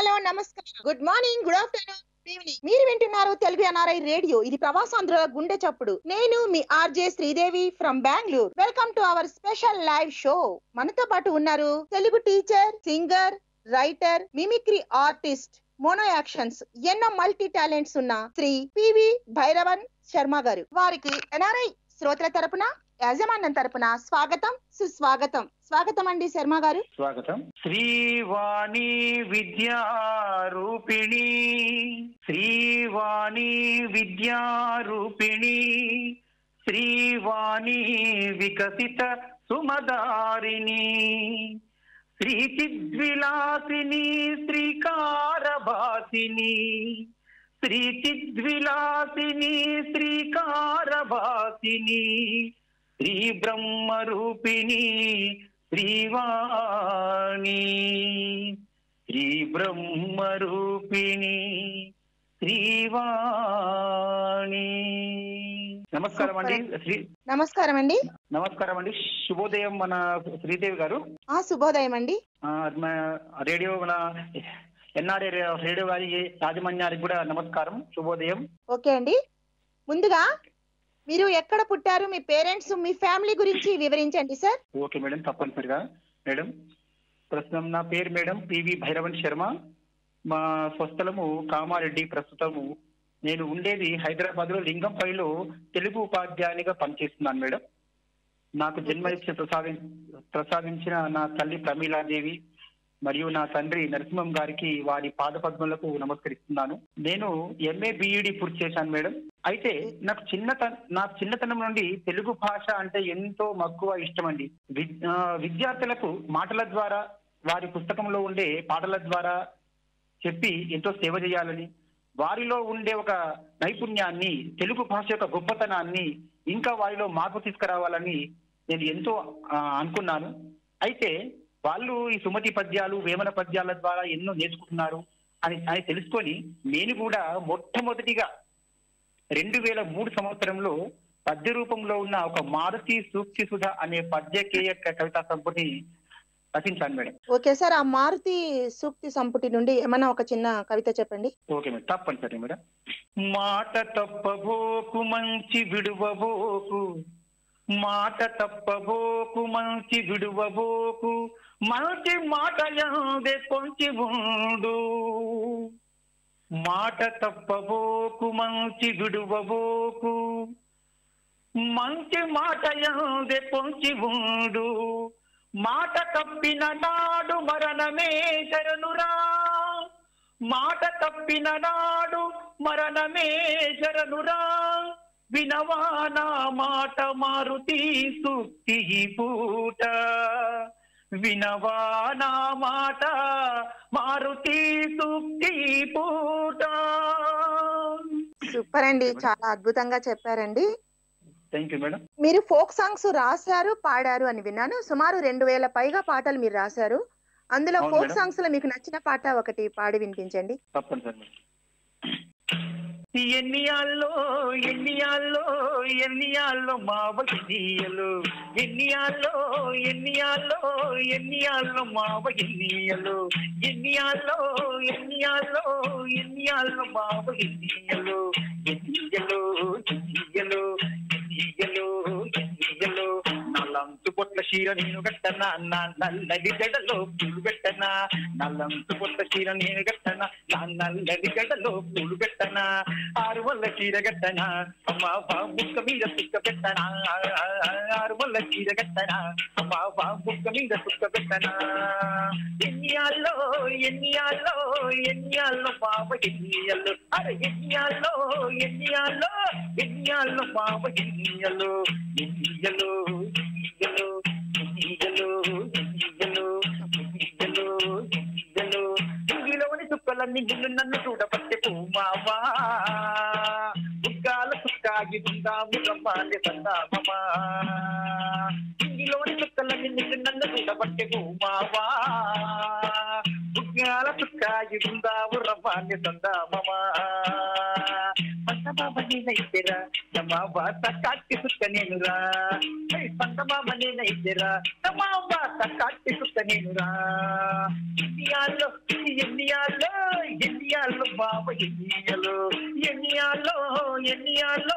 Hello నమస్కారం, good morning, good afternoon, good evening. మీరు వింటున్నారు తెలుగు ఎన్ఆర్ఐ రేడియో. ఇది ప్రవాసాంధ్రుల గుండె చప్పుడు. నేను మీ RJ Sridevi from Bengaluru. Welcome to our special live show. మనతో పాటు ఉన్నారు Telugu teacher, singer, writer, mimicry artist, mono actions, ఎన్నో మల్టీ టాలెంట్స్ ఉన్న శ్రీ పివి భైరవన్ శర్మ గారు. వారికి ఎన్ఆర్ఐ శ్రోతల తరపున, యాజమాన్యం తరపున స్వాగతం, సుస్వాగతం. స్వాగతం అండి శర్మ గారు, స్వాగతం. శ్రీవాణి విద్యారూపిణి, శ్రీవాణి విద్యారూపిణి, శ్రీవాణి వికసిత సుమదారిణి, శ్రీ చిద్విలాసిని, శ్రీకారభాసిని, శ్రీ చిద్విలాసిని, శ్రీకారభాసిని, శ్రీ బ్రహ్మరూపిణి శ్రీవాణి, శ్రీ బ్రహ్మరూపిణి శ్రీవాణి. నమస్కారం అండి. నమస్కారం అండి. నమస్కారం అండి. శుభోదయం మన శ్రీదేవి గారు. శుభోదయం అండి. రేడియో మన ఎన్ఆర్ఐ రేడియో గారి యాజమాన్యానికి కూడా నమస్కారం, శుభోదయం. ఓకే అండి, ముందుగా మీరు ఎక్కడ పుట్టారు, మీ పేరెంట్స్, మీ ఫ్యామిలీ గురించి వివరించండి సార్. ఓకే మేడం, తప్పనిసరిగా మేడం. ప్రస్తుతం నా పేరు మేడం పివి భైరవన్ శర్మ. మా స్వస్థలము కామారెడ్డి. ప్రస్తుతము నేను ఉండేది హైదరాబాద్ లో లింగంపైలో తెలుగు ఉపాధ్యాయునిగా పనిచేస్తున్నాను మేడం. నాకు జన్మ ఇచ్చి ప్రసాదించిన నా తల్లి ప్రమీలాదేవి మరియు నా తండ్రి నరసింహం గారికి వారి పాదపద్మలకు నమస్కరిస్తున్నాను. నేను ఎంఏ బిఈడి పూర్తి చేశాను మేడం. అయితే నాకు చిన్నతనం నుండి తెలుగు భాష అంటే ఎంతో మక్కువ, ఇష్టం అండి. విద్యార్థులకు మాటల ద్వారా, వారి పుస్తకంలో ఉండే పాటల ద్వారా చెప్పి ఎంతో సేవ చేయాలని, వారిలో ఉండే ఒక నైపుణ్యాన్ని, తెలుగు భాష యొక్క గొప్పతనాన్ని ఇంకా వారిలో మార్పు తీసుకురావాలని నేను ఎంతో అనుకున్నాను. అయితే వాళ్ళు ఈ సుమతి పద్యాలు, వేమన పద్యాల ద్వారా ఎన్నో నేర్చుకుంటున్నారు అని తెలుసుకొని నేను కూడా మొట్టమొదటిగా 2003 సంవత్సరంలో పద్య రూపంలో ఉన్న ఒక మారుతి సూక్తి సుధ అనే పద్యకేయ కవితా సంపుటి రచించాను మేడం. ఓకే సార్, ఆ మారుతి సూక్తి సంపుటి నుండి ఏమైనా ఒక చిన్న కవిత చెప్పండి. ఓకే మేడం, తప్పనిసరి మేడం. మాట తప్పబోకు మంచి విడువబోకు, మాట తప్పబోకు మంచి విడువబోకు, మంచి మాటలందే కొంచి ఉండు, మాట తప్పబోకు మంచి విడువబోకు, మంచి మాటలందే కొంచి ఉండు, మాట తప్పిన నాడు మరణమే శరణురా, మాట తప్పిన నాడు మరణమే శరణురా, వినవా నా మాట మారుతి సూక్తి పూట, వినవా నా మాట మారుతి సూక్తి పూట. సూపర్ అండి, చాలా అద్భుతంగా చెప్పారండి. Thank you madam. మీరు ఫోక్ సాంగ్స్ రాశారు, పాడారు అని విన్నాను. సుమారు 2000 పైగా పాటలు మీరు రాశారు. అందులో ఫోక్ సాంగ్స్ లో మీకు నచ్చిన పాట ఒకటి పాడి వినిపించండి. తప్పనిసరి. ఎన్నియాల్లో ఎన్నియాల్లో ఎన్నియాల్లో మావయ్యలు, ఎన్నియాల్లో ఎన్నియాల్లో ఎన్నియాల్లో మావయ్యలు, ఎన్నియాల్లో ఎన్నియాల్లో ఎన్నియాల్లో మావయ్యలు, ఎన్నియలో ఎన్నియలో ఎన్నియలో ఎన్నియలో, నల్లంతు పొట్ల చీర నేను కట్టనా, నా నల్లది జడలో పూలు పెట్టనా, నల్లంతు పొట్ల చీర నేను కట్టనా, నా నల్లది జడలో పూలు పెట్టనా, ఆరు వల్ల చీర కట్టనా, అమ్మా బుక్క మీద సుక్క పెట్టనా, ఆరు వల్ల చీర కట్టనా, అమ్మా బుక్క మీద సుక్క పెట్టనా, ఎన్నియాల్లో ఎన్నియాల్లో ఎన్నియాల్లో బాబ ఎన్నియలు, అరే ఎన్నియాల్లో ఎన్నియాల్లో ఎన్నియాల్లో బాబ ఎన్నియలు, ఎన్నియలు ఎన్నియలు ఎన్నియలు ఎన్నియలు ఎన్నియలు ఎన్నియలు, ఇంగిలోని చుక్కలన్నీ నిన్ను నన్ను చూడబట్టే పూమావా, బుగ్గాల చుక్కాగి ఉందాము రమ్మాలి సందామమా, ఇంగిలోని చుక్కలన్నీ నిన్ను నన్ను చూడబట్టే పూమావా, బుగ్గాల చుక్కాగి ఉందాము రమ్మాలి సందామమా, నేనైతేరా తమావాత కాటి సుక్క నేనురా, పంతమామ నేనైతేరా తమావాత కాటి సుక్క నేనురా, ఇండియాలో ఇండియాలో బాబా ఎన్నియాలో ఎన్నియాలో ఎన్నియాలో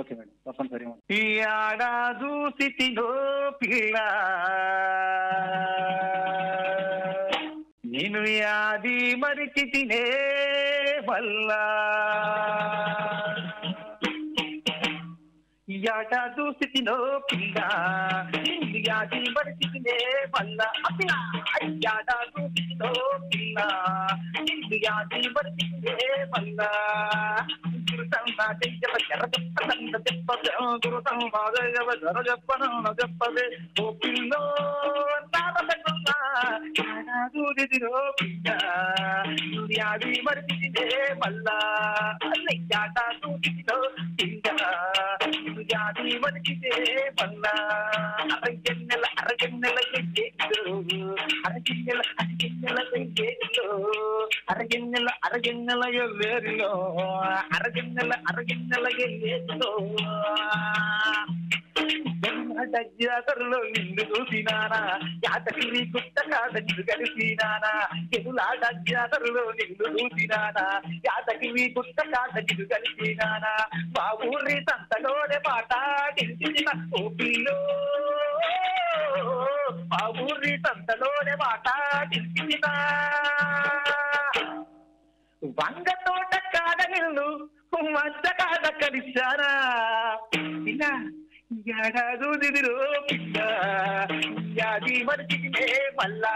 ఓకే మేడం, తప్పనిసరి. పియాడాదు సితిగో పిల్ల నిను యాది మరిచితినే వల్ల యాడాదు సితినో పిల్ల నిను యాది మరిచితినే వల్ల అపిన యాడాదు సితినో పిల్ల నిను యాది మరిచితినే వల్ల సందా దైవ జరదప్పన దప్పద గురు సంవాదవ జరదప్పన దప్పదే ఓ పిల్లో తారదకున్న నాదుది దిరోపియా దుర్యాది మర్తిదే మల్లా అల్లయాటా దూదితో పిండా దుర్యాది మర్తిదే మల్లా అరగెన్నెల కేకిరు అరగెన్నెల కేకిరు అరగెన్నెల ఎవేరిలో అరగిన్నెల గెల్లో జాతరలో నిన్ను చూసినానా జాతకి నీ గుట్ట కాదని కలిసినానా ఎదులాట జాతరలో నిన్ను చూసినానా జాతకి నీ గుట్ట కాదని కలిసినానా మా ఊరి సంతలోనే పాట తెలిసిన ఓపిలో మా ఊరి సంతలోనే పాట తెలిసిన వంగ తోట కాద నిన్ను మధ్య కాద కలిశారా ఇలా ఎడాదు దిదిరో పిల్ల యాది మరిచితినే మల్లా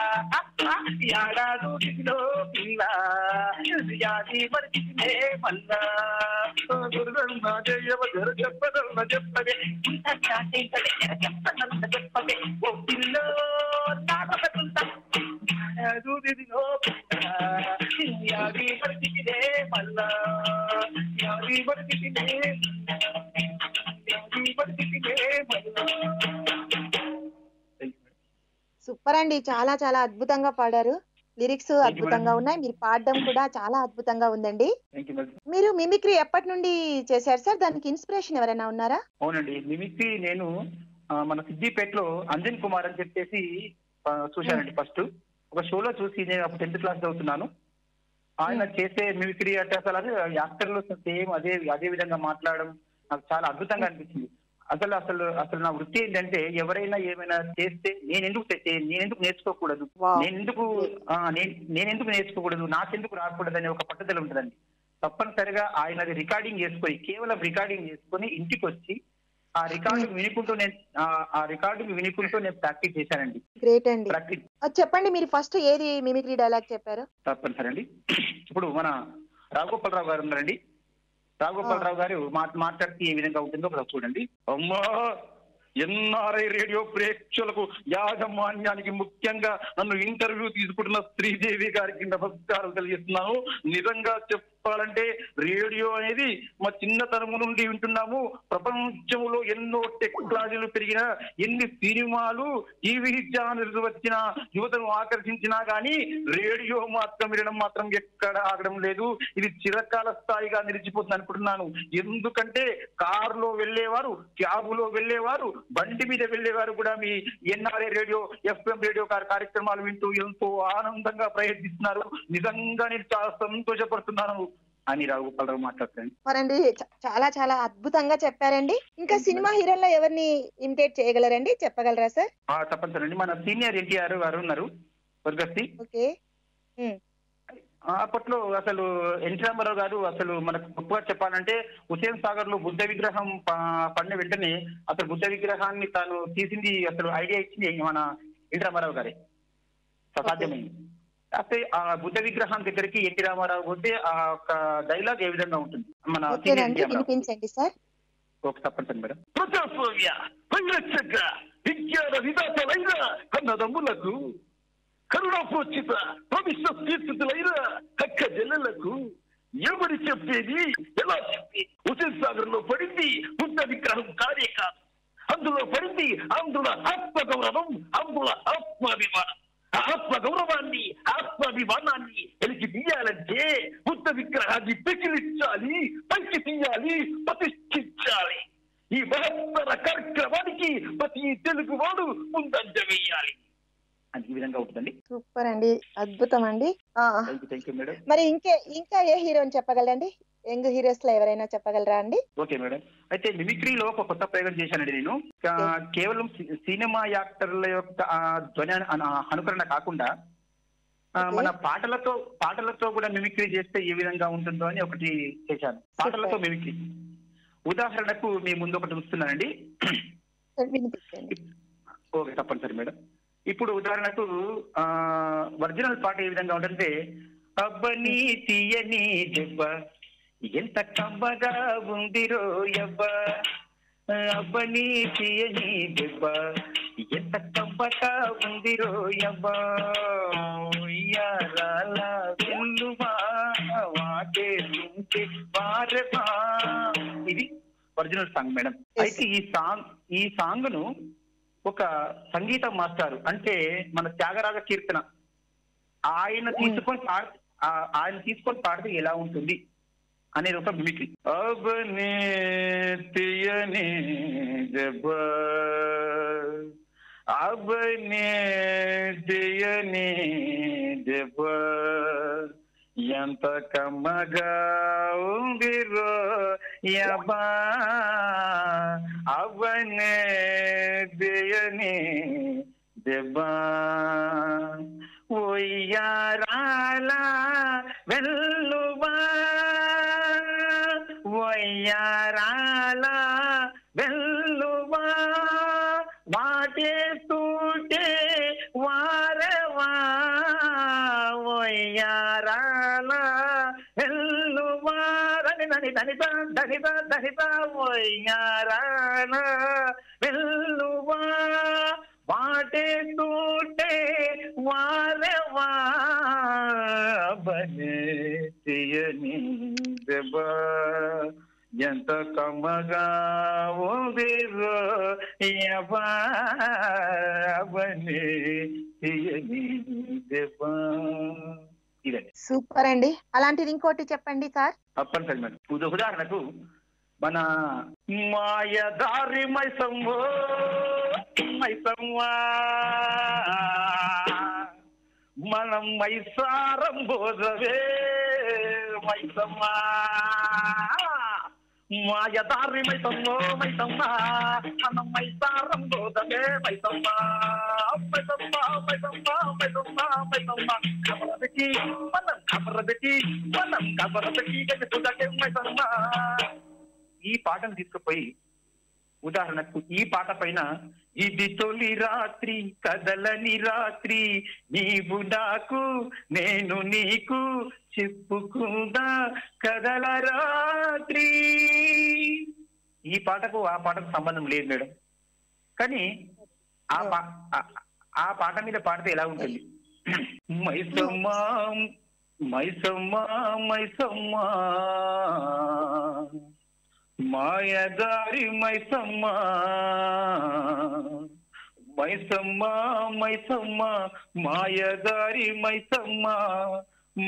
యాడాదు దిదిరో పిల్ల యాది మరిచితినే మల్లా దుర్గమ్మ జయవ జర చెప్పదమ్మ చెప్పదే ఇంత చాటింటది చెప్పదమ్మ చెప్పదే ఓ పిల్ల నాగపతుంట యాడాదు దిదిరో పిల్ల యాది మరిచితినే మల్లా యాది మరిచితినే సూపర్ అండి, చాలా చాలా అద్భుతంగా పాడారు. లిరిక్స్ అద్భుతంగా ఉన్నాయి, మీరు పాడడం కూడా చాలా అద్భుతంగా ఉందండి. మీరు మిమిక్రీ ఎప్పటి నుండి చేశారు సార్? దానికి ఇన్స్పిరేషన్ ఎవరైనా ఉన్నారా? అవునండి, మిమిక్రీ నేను మన సిద్దిపేటలో అంజన్ కుమార్ అని చెప్పేసి చూశానండి. ఫస్ట్ ఒక షోలో చూసి, నేను అప్పుడు 10th క్లాస్ చదువుతున్నాను. ఆయన చేసే మిమిక్రీ అట్టాసాలు అదే యాక్టర్లు సేమ్ అదే విధంగా మాట్లాడడం నాకు చాలా అద్భుతంగా అనిపించింది. అసలు అసలు అసలు నా వృత్తి ఏంటంటే ఎవరైనా ఏమైనా చేస్తే నేనెందుకు నేర్చుకోకూడదు, నేనెందుకు నేర్చుకోకూడదు, నాకెందుకు రాకూడదు అనే ఒక పట్టుదల ఉంటుందండి. తప్పనిసరిగా ఆయనది రికార్డింగ్ చేసుకొని, కేవలం రికార్డింగ్ చేసుకొని ఇంటికి వచ్చి ఆ రికార్డింగ్ వినుకుంటూ నేను ప్రాక్టీస్ చేశానండి. గ్రేట్ అండి. చెప్పండి, మీరు ఫస్ట్ ఏది మిమిక్రీ డైలాగ్ చెప్పారు? తప్పనిసరి అండి. ఇప్పుడు మన రాఘోపాలరావు గారు ఉన్నారండి. రాఘోపాలరావు గారు మాట్లాడితే ఏ విధంగా ఉంటుందో ఒకసారి చూడండి. అమ్మా ఎన్ఆర్ఐ రేడియో ప్రేక్షకులకు, యాజమాన్యానికి, ముఖ్యంగా నన్ను ఇంటర్వ్యూ తీసుకుంటున్న శ్రీదేవి గారికి నమస్కారం తెలియజేస్తున్నాను. నిజంగా చెప్పాలంటే రేడియో అనేది మా చిన్నతనము నుండి వింటున్నాము. ప్రపంచంలో ఎన్నో టెక్నాలజీలు పెరిగిన, ఎన్ని సినిమాలు టీవీ ఛానల్స్ వచ్చిన, యువతను ఆకర్షించినా కానీ రేడియో మాత్రం వినడం మాత్రం ఎక్కడ ఆగడం లేదు. ఇది చిరకాల స్థాయిగా నిలిచిపోతుంది అనుకుంటున్నాను. ఎందుకంటే కారులో వెళ్ళేవారు, క్యాబులో వెళ్ళేవారు, బండి మీద వెళ్ళేవారు కూడా మీ ఎన్ఆర్ఐ రేడియో, ఎఫ్ఎం రేడియో కార్యక్రమాలు వింటూ ఎంతో ఆనందంగా ప్రయత్నిస్తున్నారు. నిజంగా నేను చాలా సంతోషపడుతున్నాను అని రాఘోపాలరావు మాట్లాడుతారండి. చాలా చాలా అద్భుతంగా చెప్పారండి. ఇంకా సినిమా హీరోల్లో ఎవరిని ఇమిటేట్ చేయగలరండి, చెప్పగలరా సార్? తప్పనిసరి, మన సీనియర్ ఎన్టీఆర్ గారు ఉన్నారు. అప్పట్లో అసలు ఎన్టీ రామారావు గారు అసలు మనకు గొప్పగా చెప్పాలంటే హుసేన్ సాగర్ లో బుద్ధ విగ్రహం పడిన వెంటనే అసలు బుద్ధ విగ్రహాన్ని తాను తీసింది, అసలు ఐడియా ఇచ్చింది మన ఎన్టీ రామారావు గారే సాధ్యమైంది. అయితే ఆ బుద్ధ విగ్రహం దగ్గరికి ఎన్టీ రామారావు పోతే ఆ యొక్క డైలాగ్ ఏ విధంగా ఉంటుంది మన వినిపించండి సార్. ఓకే, తప్పనిసరి మేడం. ప్రజాస్వామ్య పరిరక్షక విజ్ఞాన విధాతలైన అన్నదమ్ములకు, కరుణాపోచిత భవిష్య తీర్చితులైన కక్క జల్లలకు ఎవరు చెప్పేది, ఎలా చెప్పేది? హుసేన్ సాగర్ లో పడింది బుద్ధ విగ్రహం కార్యక్రమం, అందులో పడింది. అందులో ఆత్మ గౌరవం, అందులో ఆత్మాభిమానం. ఆత్మ గౌరవాన్ని, ఆత్మాభిమానాన్ని ఎలిచి తీయాలంటే బుద్ధ విగ్రహాన్ని ప్రచురించాలి, పంచి తీయాలి, ప్రతిష్ఠించాలి. ఈ మహత్తర కార్యక్రమానికి ప్రతి తెలుగు వాడు ముందంజ వేయాలి. ఈ విధంగా ఉంటుందండి. సూపర్ అండి, అద్భుతం అండి. మరి ఇంకా ఏ హీరోని చెప్పగలండి? యంగ్ హీరోస్ లో ఎవరైనా చెప్పగలరా అండి? ఓకే మేడం, అయితే మిమిక్రీలో ఒక కొత్త ప్రయోగం చేశానండి నేను. కేవలం సినిమా యాక్టర్ల యొక్క ధ్వని అనుకరణ కాకుండా మన పాటలతో కూడా మిమిక్రీ చేస్తే ఏ విధంగా ఉంటుందో అని ఒకటి చేశాను. పాటలతో మిమిక్రీ, ఉదాహరణకు మీ ముందు ఒకటి చూస్తున్నానండి. ఓకే, తప్పనిసరి మేడం. ఇప్పుడు ఉదాహరణకు ఒరిజినల్ పాట ఏ విధంగా ఉంటుందంటే, అబ్బని తీయని దెబ్బ ఎంత కమ్మగా ఉందిరో యవ్వ, అబ్బని తీయని దెబ్బ ఎంత కమ్మగా ఉందిరో యవ్వ, ఉయ్యారాలా వెల్లువా వాటే ఉంటే వారవా. ఇది ఒరిజినల్ సాంగ్ మేడం. అయితే ఈ సాంగ్ ను ఒక సంగీత మాస్టారు అంటే మన త్యాగరాజ కీర్తన ఆయన తీసుకొని పాడితే ఎలా ఉంటుంది అనేది ఒక మిమిక్రీ. అబనే తీయని దెబ్బ, అబనే తీయని దెబ్బ ఎంత కమ్మగా ఉందిరో యబ్బా, అబనే తీయని దెబ్బ ఒయ్యారాల వెల్లువా, ఒయ్యారాల వెల్లువా వాటే తూటే వారవా, ఒయ్యారాల వెల్లువా దని దనిత దనిత దనిత, ఒయ్యారాల వెల్లువా వాటే తూటే వారవా, బనే తీయని దెబ్బ ఎంత కమ్మగా ఉందిరో యవ్వ, బనే తీయని దెబ్బ. సూపర్ అండి. అలాంటిది ఇంకోటి చెప్పండి సార్. తప్పనిసరి మేడం. ఉదాహరణకు మన మాయదారి మైసమ్మో மைசம்மா மனம் மைசாரம் போதவே மைசம்மா மாயதாரி மைசம்மோ மைசம்மா மனம் மைசாரம் போதவே மைசம்மா மைசம்மா மைசம்மா மைசம்மா மைசம்மா கபரதகி மனம் கபரதகி கஜ துடகே மைசம்மா. ఈ పాటను తీసుకుపోయి ఉదాహరణకు ఈ పాట పైన, ఇది తొలి రాత్రి కదలని రాత్రి, నీవు నాకు నేను నీకు చెప్పుకుందా కదల రాత్రి, ఈ పాటకు ఆ పాటకు సంబంధం లేదు మేడం. కానీ ఆ పాట మీద పాడితే ఎలా ఉంటుంది? మైసమ్మ మైసమ్మ మైసమ్మ మాయదారి మైసమ్మ మైసమ్మ మైసమ్మ మాయదారి మైసమ్మ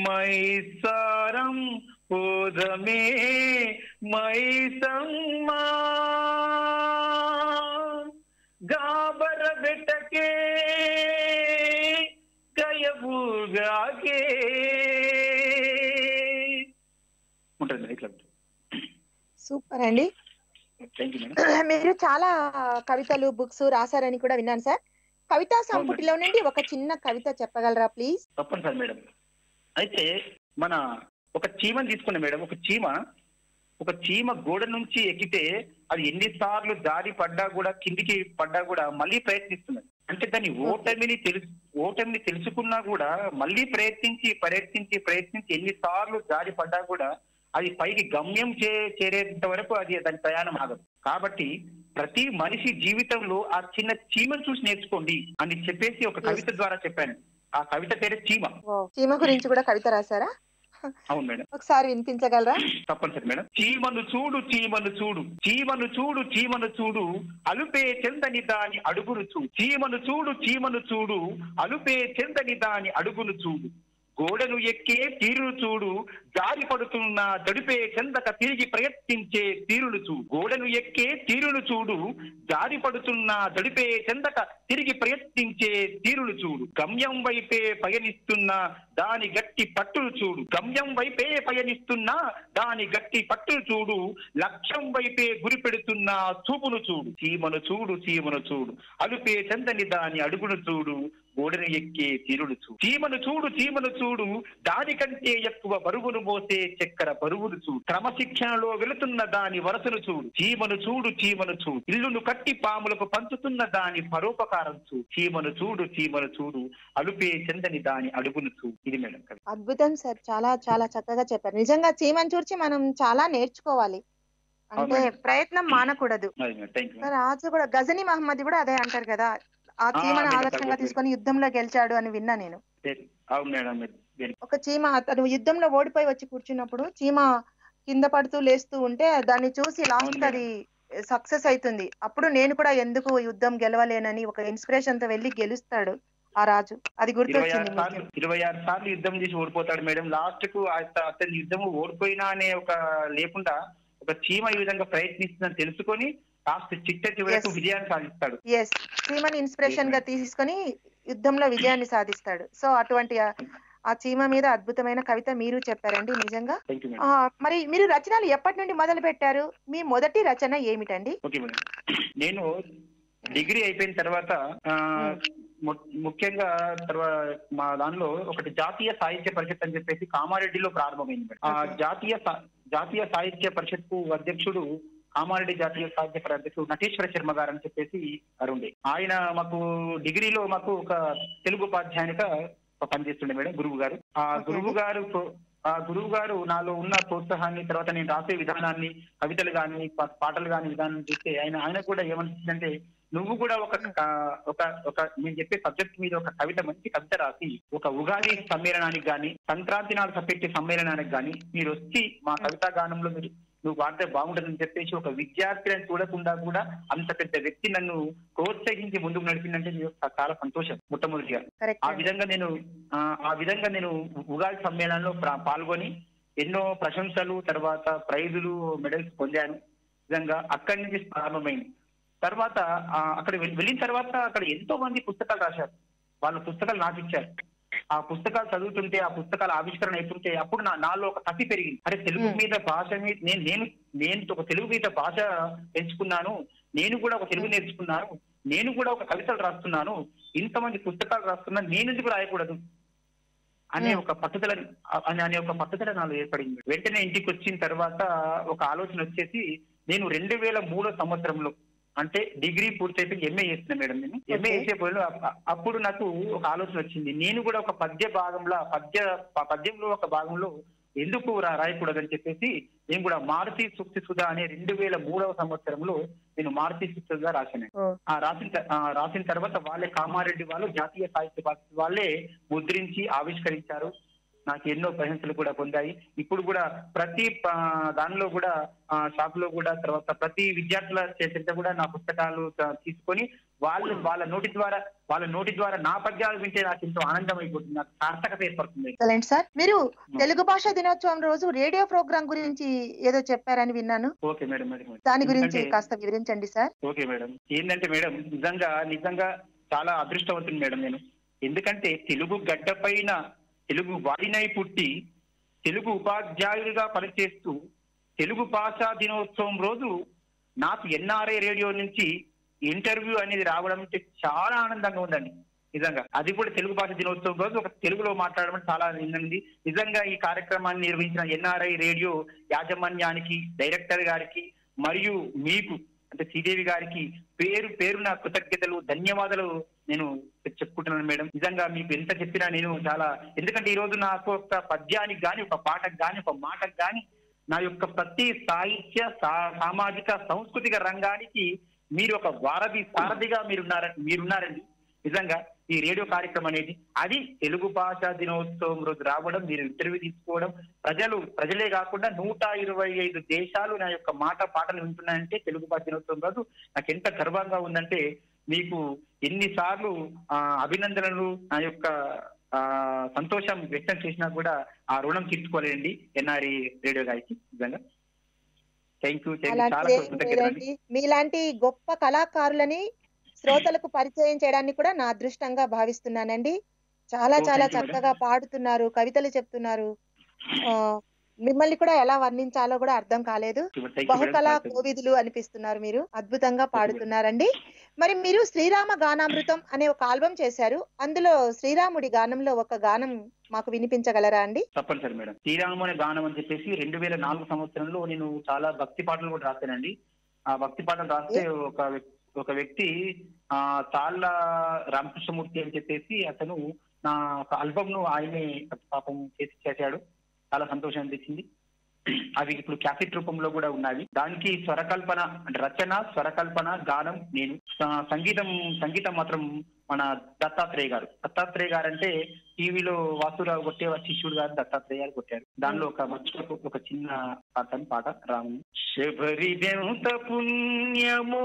మైసారం పోదమే మైసమ్మ గాబర బెట్టకే గయబూగాకే ఉంటుంది. ఇట్లా సూపర్ అండి. మీరు చాలా కవితలు, బుక్స్ రాశారని కూడా విన్నాను సార్. కవితా సంపుటిలో నుండి ఒక చిన్న కవిత చెప్పగలరా ప్లీజ్? తప్పనిసరి మేడం. అయితే మన ఒక చీమని తీసుకున్నాం మేడం. ఒక చీమ గోడ నుంచి ఎక్కితే అది ఎన్నిసార్లు దారి పడ్డా కూడా, కిందికి పడ్డా కూడా మళ్ళీ ప్రయత్నిస్తున్నది. అంటే దాని ఓటమిని తెలుసుకున్నా కూడా మళ్ళీ ప్రయత్నించి ఎన్నిసార్లు దారి పడ్డా కూడా అది పైకి గమ్యం చేరేంత వరకు అది దాని ప్రయాణం ఆగదు. కాబట్టి ప్రతి మనిషి జీవితంలో ఆ చిన్న చీమను చూసి నేర్చుకోండి అని చెప్పేసి ఒక కవిత ద్వారా చెప్పాను. ఆ కవిత పేరు చీమ. చీమ గురించి కూడా కవిత రాశారా? అవును మేడం, ఒకసారి వినిపించగలరా? తప్పనిసరి మేడం. చీమను చూడు చీమను చూడు, చీమను చూడు చీమను చూడు, అలుపే చెందని దాని అడుగును చూడు. చీమను చూడు చీమను చూడు, అలుపే చెందని దాని అడుగును చూడు. గోడను ఎక్కే తీరును చూడు, జారి పడుతున్న దడిపే చెందక తిరిగి ప్రయత్నించే తీరును చూడు. గోడను ఎక్కే తీరును చూడు, జారి పడుతున్న దడిపే చెందక తిరిగి ప్రయత్నించే తీరును చూడు. గమ్యం వైపే పయనిస్తున్న దాని గట్టి పట్టును చూడు. గమ్యం వైపే పయనిస్తున్న దాని గట్టి పట్టును చూడు. లక్ష్యం వైపే గురి పెడుతున్న చూపును చూడు. చీమను చూడు చీమను చూడు, అలుపే చెందని దాని అడుగును చూడు. గోడను ఎక్కే తీరును చూడు. చీమను చూడు చీమను చూడు, దానికంటే ఎక్కువ బరువును మోసే చక్కెర బరువును చూడు. క్రమశిక్షణలో వెళుతున్న దాని వరసను చూడు. చీమను చూడు చీమను చూడు, ఇల్లును కట్టి పాములకు పంచుతున్న దాని పరోపకారం చూడు. చీమను చూడు చీమను చూడు, అలుపే చెందని దాని అడుగును చూడు. ఇది మేడం కదా. అద్భుతం సార్, చాలా చాలా చక్కగా చెప్పారు. నిజంగా చీమను చూసి మనం చాలా నేర్చుకోవాలి, అంటే ప్రయత్నం మానకూడదు. రాజు కూడా, గజనీ మహమ్మద్ కూడా అదే అంటారు కదా, ఆ చీమను ఆదర్శంగా తీసుకొని యుద్ధంలో గెలిచాడు అని విన్నా నేను. ఒక చీమ అతను యుద్ధంలో ఓడిపోయి వచ్చి కూర్చున్నప్పుడు చీమ కింద పడుతూ లేస్తూ ఉంటే దాన్ని చూసి లాస్ట్ అది సక్సెస్ అవుతుంది. అప్పుడు నేను కూడా ఎందుకు యుద్ధం గెలవలేనని ఒక ఇన్స్పిరేషన్ తో వెళ్ళి గెలుస్తాడు ఆ రాజు. అది గుర్తొచ్చింది. 26 సార్లు యుద్ధం చేసి ఓడిపోతాడు మేడం. లాస్ట్ కు అతని యుద్ధం ఓడిపోయినా అనే ఒక లేకుండా ఒక చీమ ఈ విధంగా ప్రయత్నిస్తుందని తెలుసుకొని చీమని ఇన్స్పిరేషన్ గా తీసుకొని యుద్ధంలో విజయాన్ని సాధిస్తాడు. సో అటువంటి ఆ చీమ మీద అద్భుతమైన కవిత మీరు చెప్పారండి నిజంగా. మరి మీరు రచనలు ఎప్పటి నుండి మొదలు పెట్టారు? మీ మొదటి రచన ఏమిటండి? నేను డిగ్రీ అయిపోయిన తర్వాత ముఖ్యంగా మా దానిలో ఒకటి జాతీయ సాహిత్య పరిషత్ అని చెప్పేసి కామారెడ్డిలో ప్రారంభమైంది. జాతీయ సాహిత్య పరిషత్ కు అధ్యక్షుడు కామారెడ్డి జాతీయ సాహిత్య పరిషత్ నటేశ్వర శర్మ గారు అని చెప్పేసి అరుండే ఆయన మాకు డిగ్రీలో మాకు ఒక తెలుగు ఉపాధ్యాయునిగా పనిచేస్తుండే మేడం, గురువు గారు. ఆ గురువు గారు నాలో ఉన్న ప్రోత్సాహాన్ని, తర్వాత నేను రాసే విధానాన్ని, కవితలు కానీ పాటలు కానీ విధానం చూస్తే ఆయన కూడా ఏమనిపిస్తుందంటే, నువ్వు కూడా ఒక నేను చెప్పే సబ్జెక్ట్ మీద ఒక కవిత, మంచి కవిత రాసి ఒక ఉగాది సమ్మేళనానికి కానీ సంక్రాంతి నాడు పెట్టే సమ్మేళనానికి కానీ మీరు వచ్చి మా కవితా గానంలో మీరు నువ్వు వాడితే బాగుంటుందని చెప్పేసి ఒక విద్యార్థిని చూడకుండా కూడా అంత పెద్ద వ్యక్తి నన్ను ప్రోత్సహించి ముందుకు నడిపిందంటే చాలా సంతోషం. మొట్టమొదటిగా ఆ విధంగా నేను ఉగాది సమ్మేళనంలో పాల్గొని ఎన్నో ప్రశంసలు, తర్వాత ప్రైజులు, మెడల్స్ పొందాను. విధంగా అక్కడి నుంచి ప్రారంభమైంది. తర్వాత అక్కడ వెళ్ళిన తర్వాత అక్కడ ఎంతో మంది పుస్తకాలు రాశారు, వాళ్ళ పుస్తకాలు నాకు ఇచ్చారు. ఆ పుస్తకాలు చదువుతుంటే, ఆ పుస్తకాల ఆవిష్కరణ అవుతుంటే అప్పుడు నాలో ఒక కసి పెరిగింది. అరే, తెలుగు మీద, భాష మీద నేను ఒక తెలుగు మీద భాష పెంచుకున్నాను, నేను కూడా ఒక తెలుగు నేర్చుకున్నాను, నేను కూడా ఒక కవితలు రాస్తున్నాను, ఇంతమంది పుస్తకాలు రాస్తున్నాను, నేను ఎందుకు రాయకూడదు అనే ఒక పట్టుదల నాలో ఏర్పడింది. వెంటనే ఇంటికి వచ్చిన తర్వాత ఒక ఆలోచన వచ్చేసి, నేను 2003వ సంవత్సరంలో, అంటే డిగ్రీ పూర్తయిపోయి ఎంఏ చేస్తున్నా మేడం. నేను ఎంఏ చేసే పోయిలో అప్పుడు నాకు ఒక ఆలోచన వచ్చింది, నేను కూడా ఒక పద్యంలో ఒక భాగంలో ఎందుకు రాయకూడదని చెప్పేసి నేను కూడా మారుతి సూక్తి సుధ అనే 2003వ సంవత్సరంలో నేను మారుతి సూక్తి సుధ రాశాను. రాసిన తర్వాత వాళ్ళే కామారెడ్డి వాళ్ళు, జాతీయ సాహిత్య పరిషత్ వాళ్ళే ముద్రించి ఆవిష్కరించారు. నాకు ఎన్నో ప్రశంసలు కూడా పొందాయి. ఇప్పుడు కూడా ప్రతి దానిలో కూడా షాప్ లో కూడా, తర్వాత ప్రతి విద్యార్థుల చేత కూడా నా పుస్తకాలు తీసుకొని వాళ్ళ నోటి ద్వారా నా పద్యాలు వింటే నాకు ఎంతో ఆనందం అయిపోతుంది, నాకు సార్థకత ఏర్పడుతుంది. సార్, మీరు తెలుగు భాషా దినోత్సవం రోజు రేడియో ప్రోగ్రామ్ గురించి ఏదో చెప్పారని విన్నాను. ఓకే మేడం, దాని గురించి కాస్త వివరించండి సార్. ఓకే మేడం, ఏంటంటే మేడం, నిజంగా చాలా అదృష్టవంతుని మేడం నేను. ఎందుకంటే తెలుగు గడ్డ పైన తెలుగు వాడినై పుట్టి తెలుగు ఉపాధ్యాయుడిగా పనిచేస్తూ తెలుగు భాషా దినోత్సవం రోజు నాకు ఎన్ఆర్ఐ రేడియో నుంచి ఇంటర్వ్యూ అనేది రావడం అంటే చాలా ఆనందంగా ఉందండి నిజంగా. అది కూడా తెలుగు భాష దినోత్సవం రోజు ఒక తెలుగులో మాట్లాడడం చాలా నిందండి నిజంగా. ఈ కార్యక్రమాన్ని నిర్వహించిన ఎన్ఆర్ఐ రేడియో యాజమాన్యానికి, డైరెక్టర్ గారికి మరియు మీకు, అంటే శ్రీదేవి గారికి పేరున కృతజ్ఞతలు, ధన్యవాదాలు నేను చెప్పుకుంటున్నాను మేడం. నిజంగా మీకు ఎంత చెప్పినా నేను చాలా, ఎందుకంటే ఈ రోజు నాకు ఒక పద్యానికి కానీ, ఒక పాటకు కానీ, ఒక మాటకు కానీ నా యొక్క ప్రతి సాహిత్య, సామాజిక, సాంస్కృతిక రంగానికి మీరు ఒక వారధిగా మీరున్నారండి నిజంగా. ఈ రేడియో కార్యక్రమం అనేది అది తెలుగు భాషా దినోత్సవం రోజు రావడం, మీరు ఇంటర్వ్యూ తీసుకోవడం, ప్రజలే కాకుండా 125 దేశాలు నా యొక్క మాట పాటలు వింటున్నాయంటే తెలుగు భాష దినోత్సవం రోజు నాకు ఎంత గర్వంగా ఉందంటే మీకు ఎన్నిసార్లు అభినందనలు నా యొక్క సంతోషం వ్యక్తం చేసినా కూడా ఆ రుణం తీర్చుకోలేండి ఎన్ఆర్ఈ రేడియో గారికి. నిజంగా థ్యాంక్ యూ. మీలాంటి గొప్ప కళాకారులని శ్రోతలకు పరిచయం చేయడాన్ని కూడా నా అదృష్టంగా భావిస్తున్నానండి. చాలా చాలా చక్కగా పాడుతున్నారు, కవితలు చెప్తున్నారు. మిమ్మల్ని కూడా ఎలా వర్ణించాలో కూడా అర్థం కాలేదు, బహుకళా కోవిదులు అనిపిస్తున్నారు. మీరు అద్భుతంగా పాడుతున్నారండి. మరి మీరు శ్రీరామ గానామృతం అనే ఒక ఆల్బమ్ చేశారు, అందులో శ్రీరాముడి గానంలో ఒక గానం మాకు వినిపించగలరా అండి? తప్పనిసరి మేడం. శ్రీరాము అనే గానం అని చెప్పేసి 2004 సంవత్సరంలో నేను చాలా భక్తి పాటలు కూడా రాశానండి. ఆ భక్తి పాటలు రాస్తే ఒక వ్యక్తి తాళ్ళ రామకృష్ణమూర్తి అని చెప్పేసి అతను నా ఒక ఆల్బమ్ ను ఆయనే పాపం చేశాడు. చాలా సంతోషం అనిపించింది. అవి ఇప్పుడు క్యాసెట్ రూపంలో కూడా ఉన్నాయి. దానికి స్వరకల్పన అంటే రచన, స్వరకల్పన, గానం నేను, సంగీతం మాత్రం మన దత్తాత్రేయ గారు అంటే టీవీలో వాసురావు కొట్టే శిష్యుడు గారు దత్తాత్రేయ గారు కొట్టారు. దానిలో ఒక మంచి ఒక చిన్న పాట రాము. శబరిదెంత పుణ్యమో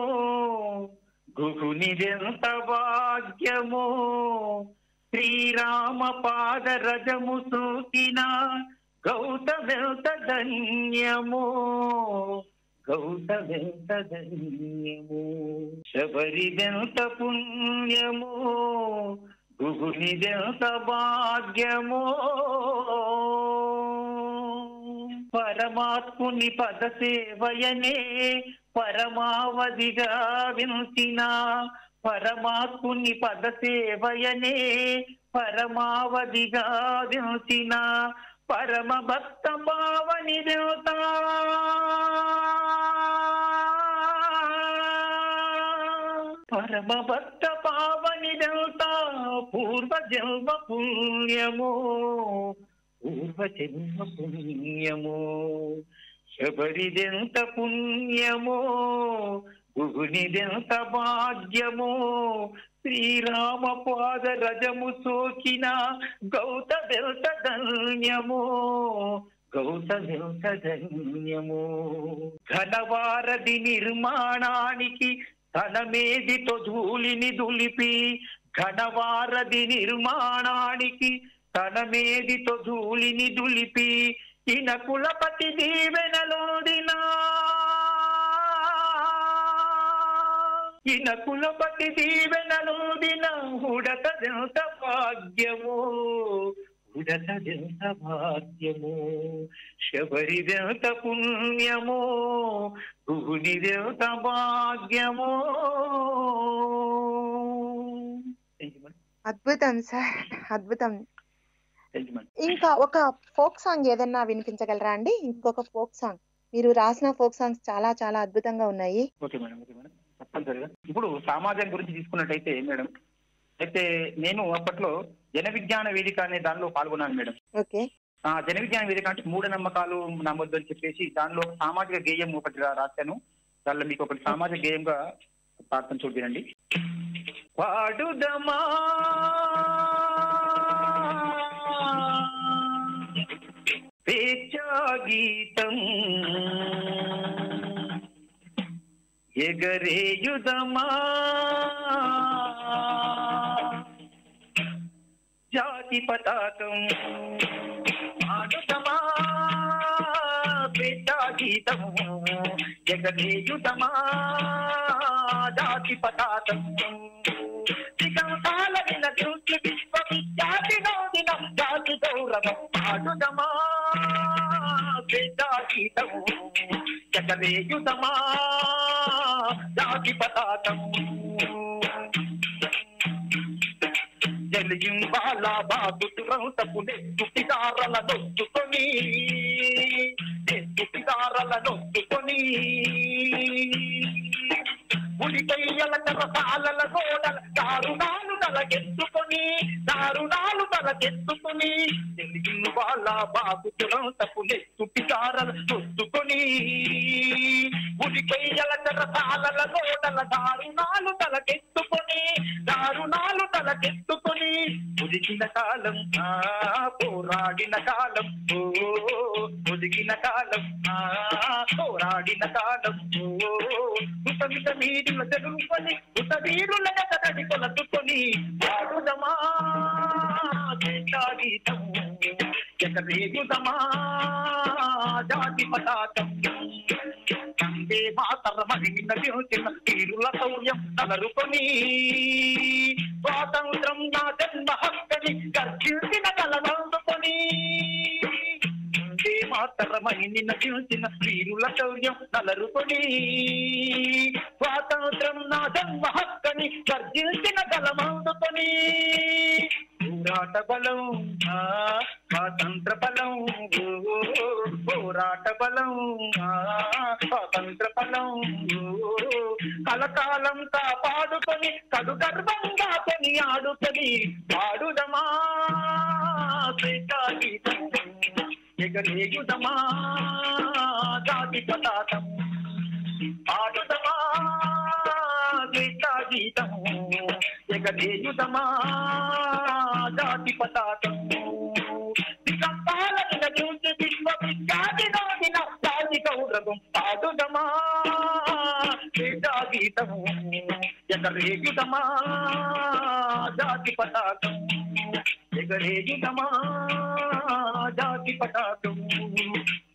గుహునిదెంత భాగ్యమో శ్రీరామ పాద రజము సూతినా గౌతమెంత ధన్యమో గౌతమెంత ధన్యమో శబరిదెంత పుణ్యమో గుహునిదెంత భాగ్యమో పరమాత్ముని పద సేవయనే పరమావధిగా వినుచిన పరమాత్ముని పద సేవయనే పరమావధిగా వినుచిన పరమ భక్త భావని దేవత పరమ భక్త భావని దేవత పూర్వజన్మ పుణ్యమో పూర్వజన్మ పుణ్యమో శబరిదెంత పుణ్యమో గుహునిదెంత భాగ్యమో శ్రీరామ పాద రజము సోకిన గౌతమెంత ధన్యమో గౌతమెంత ధన్యమో ఘనవారధి నిర్మాణానికి ఘనమేదితో ధూళిని దులిపి ఘనవారధి నిర్మాణానికి ఘనమేదితో ధూళిని దులిపి ఈన కులపతి దీవెనలోదినా ఈన కులపతి దీవెనలోదిన హుడతదెంత భాగ్యమో హుడతదెంత భాగ్యమో శబరిదెంత పుణ్యమో గుహునిదెంత భాగ్యమో. అద్భుతం సార్, అద్భుతం. ఇంకా ఒక ఫోక్ సాంగ్ ఏదన్నా వినిపించగలరా అండి? ఇంకొక ఫోక్ సాంగ్, మీరు రాసిన ఫోక్ సాంగ్స్ చాలా చాలా అద్భుతంగా ఉన్నాయి. ఇప్పుడు సమాజం గురించి తీసుకున్నట్టయితే మేడం, అయితే నేను అప్పట్లో జన విజ్ఞాన వేదిక అనే దానిలో పాల్గొన్నాను మేడం. జన విజ్ఞాన వేదిక అంటే మూఢనమ్మకాలు నమ్మొద్దు అని చెప్పేసి దానిలో సామాజిక గేయం ఒకటి రాశాను. దానిలో మీకు ఒకటి సామాజిక గేయంగా ప్రార్థన చూడండి. పాడుదమా పేచా గీతం ఎగరేయుదమా జాతి పతాకం ఆడుదమా పేచా గీతం ఎగరేయుదమా జాతి పతాకం దిగంతాల విన దృష్టి విశ్వ విద్యాతి నోదినం జాతి గౌరవం ఆడుదమా యుధమా జాతి పతాకం జలింబాల బాధుతురౌతపు నెత్తుటిదారల నొత్తుకొని ఉలికయ్యల తరపాలల గోడల దారుణాలు తలకెత్తుకొని తెలియని వాళ్ళ బాగుతులం తప్పు నెత్తుటిదారల నొత్తుకొని ఉలికయ్యల తరపాలల గోడల దారుణాలు తలకెత్తుకొని దారుణాలు తలకెత్తుకుని ఉదికిన కాలం ఆ పోరాడిన కాలం ఓ ఉదికిన కాలం ఆ పోరాడిన కాలం ఓ ఉతమిత మీడిల చదువుకొని ఉత వీరుల కథడి కొలతుకొని వాడుదమా గీతం ఎగరేగుదమా జాతి పతాకం కందే మాతరమగిన తిరుచిన తీరుల శౌర్యం తలరుకొని స్వాతంత్రం నా జన్మ హక్కని గర్జించిన కలవందుకొని మాతరమగిన తిరుచిన తీరుల శౌర్యం తలరుకొని స్వాతంత్రం నా జన్మ హక్కని గర్జించిన కలవందుకొని పోరాట బలం స్వాతంత్ర బలం పోరాట బలం స్వాతంత్ర బలం కలకాలంతా పాడుకొని కడు గర్వంగా కొని ఆడుకొని పాడుదమా గీతం ఎగరేగుదమా జాతి పతాకం పాడుదమా గీతం ఎగరేయుదమా జాతి పతాకం దిగంబాలకిన చూసి విశ్వ విఖ్యాతిన జాతి గౌరవం పాడుదమా గీతం ఎగరేయుదమా జాతి పతాకం ఎగరేయుదమా జాతి పతాకం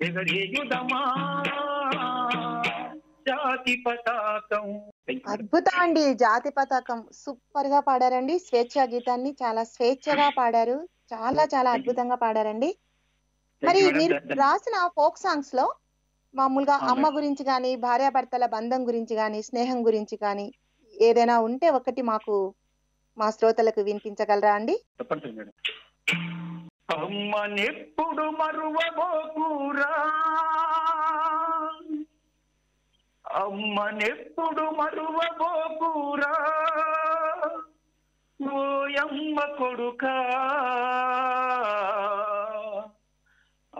ఎగరేయుదమా జాతి పతాకం. అద్భుతం అండి, జాతి పతాకం సూపర్ గా పాడారండి. స్వేచ్ఛ గీతాన్ని చాలా స్వేచ్ఛగా పాడారు, చాలా చాలా అద్భుతంగా పాడారండి. మరి మీరు రాసిన ఫోక్ సాంగ్స్ లో మామూలుగా అమ్మ గురించి కానీ, భార్యాభర్తల బంధం గురించి కానీ, స్నేహం గురించి కానీ ఏదైనా ఉంటే ఒకటి మాకు మా శ్రోతలకు వినిపించగలరా అండి? అమ్మనెప్పుడు మరువబోకురా, అమ్మనెప్పుడు మరువబోకురా, ఓయమ్మ కొడుకా,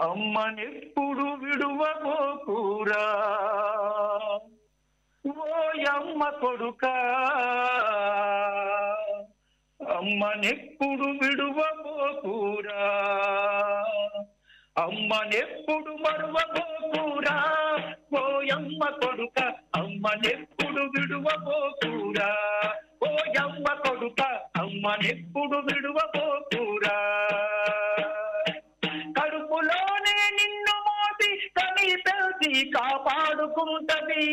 అమ్మనెప్పుడు విడువబోకురా, ఓయమ్మ కొడుకా, అమ్మనెప్పుడు విడువబోకురా, అమ్మనెప్పుడు మరువబోకురా, ఓయమ్మ కొడుక, అమ్మనెప్పుడు విడువబోకురా, ఓయమ్మ కొడుక, అమ్మనెప్పుడు విడువబోకురా, కడుపులోనే నిన్ను మోసి కని పెంచి కాపాడుకుంటది,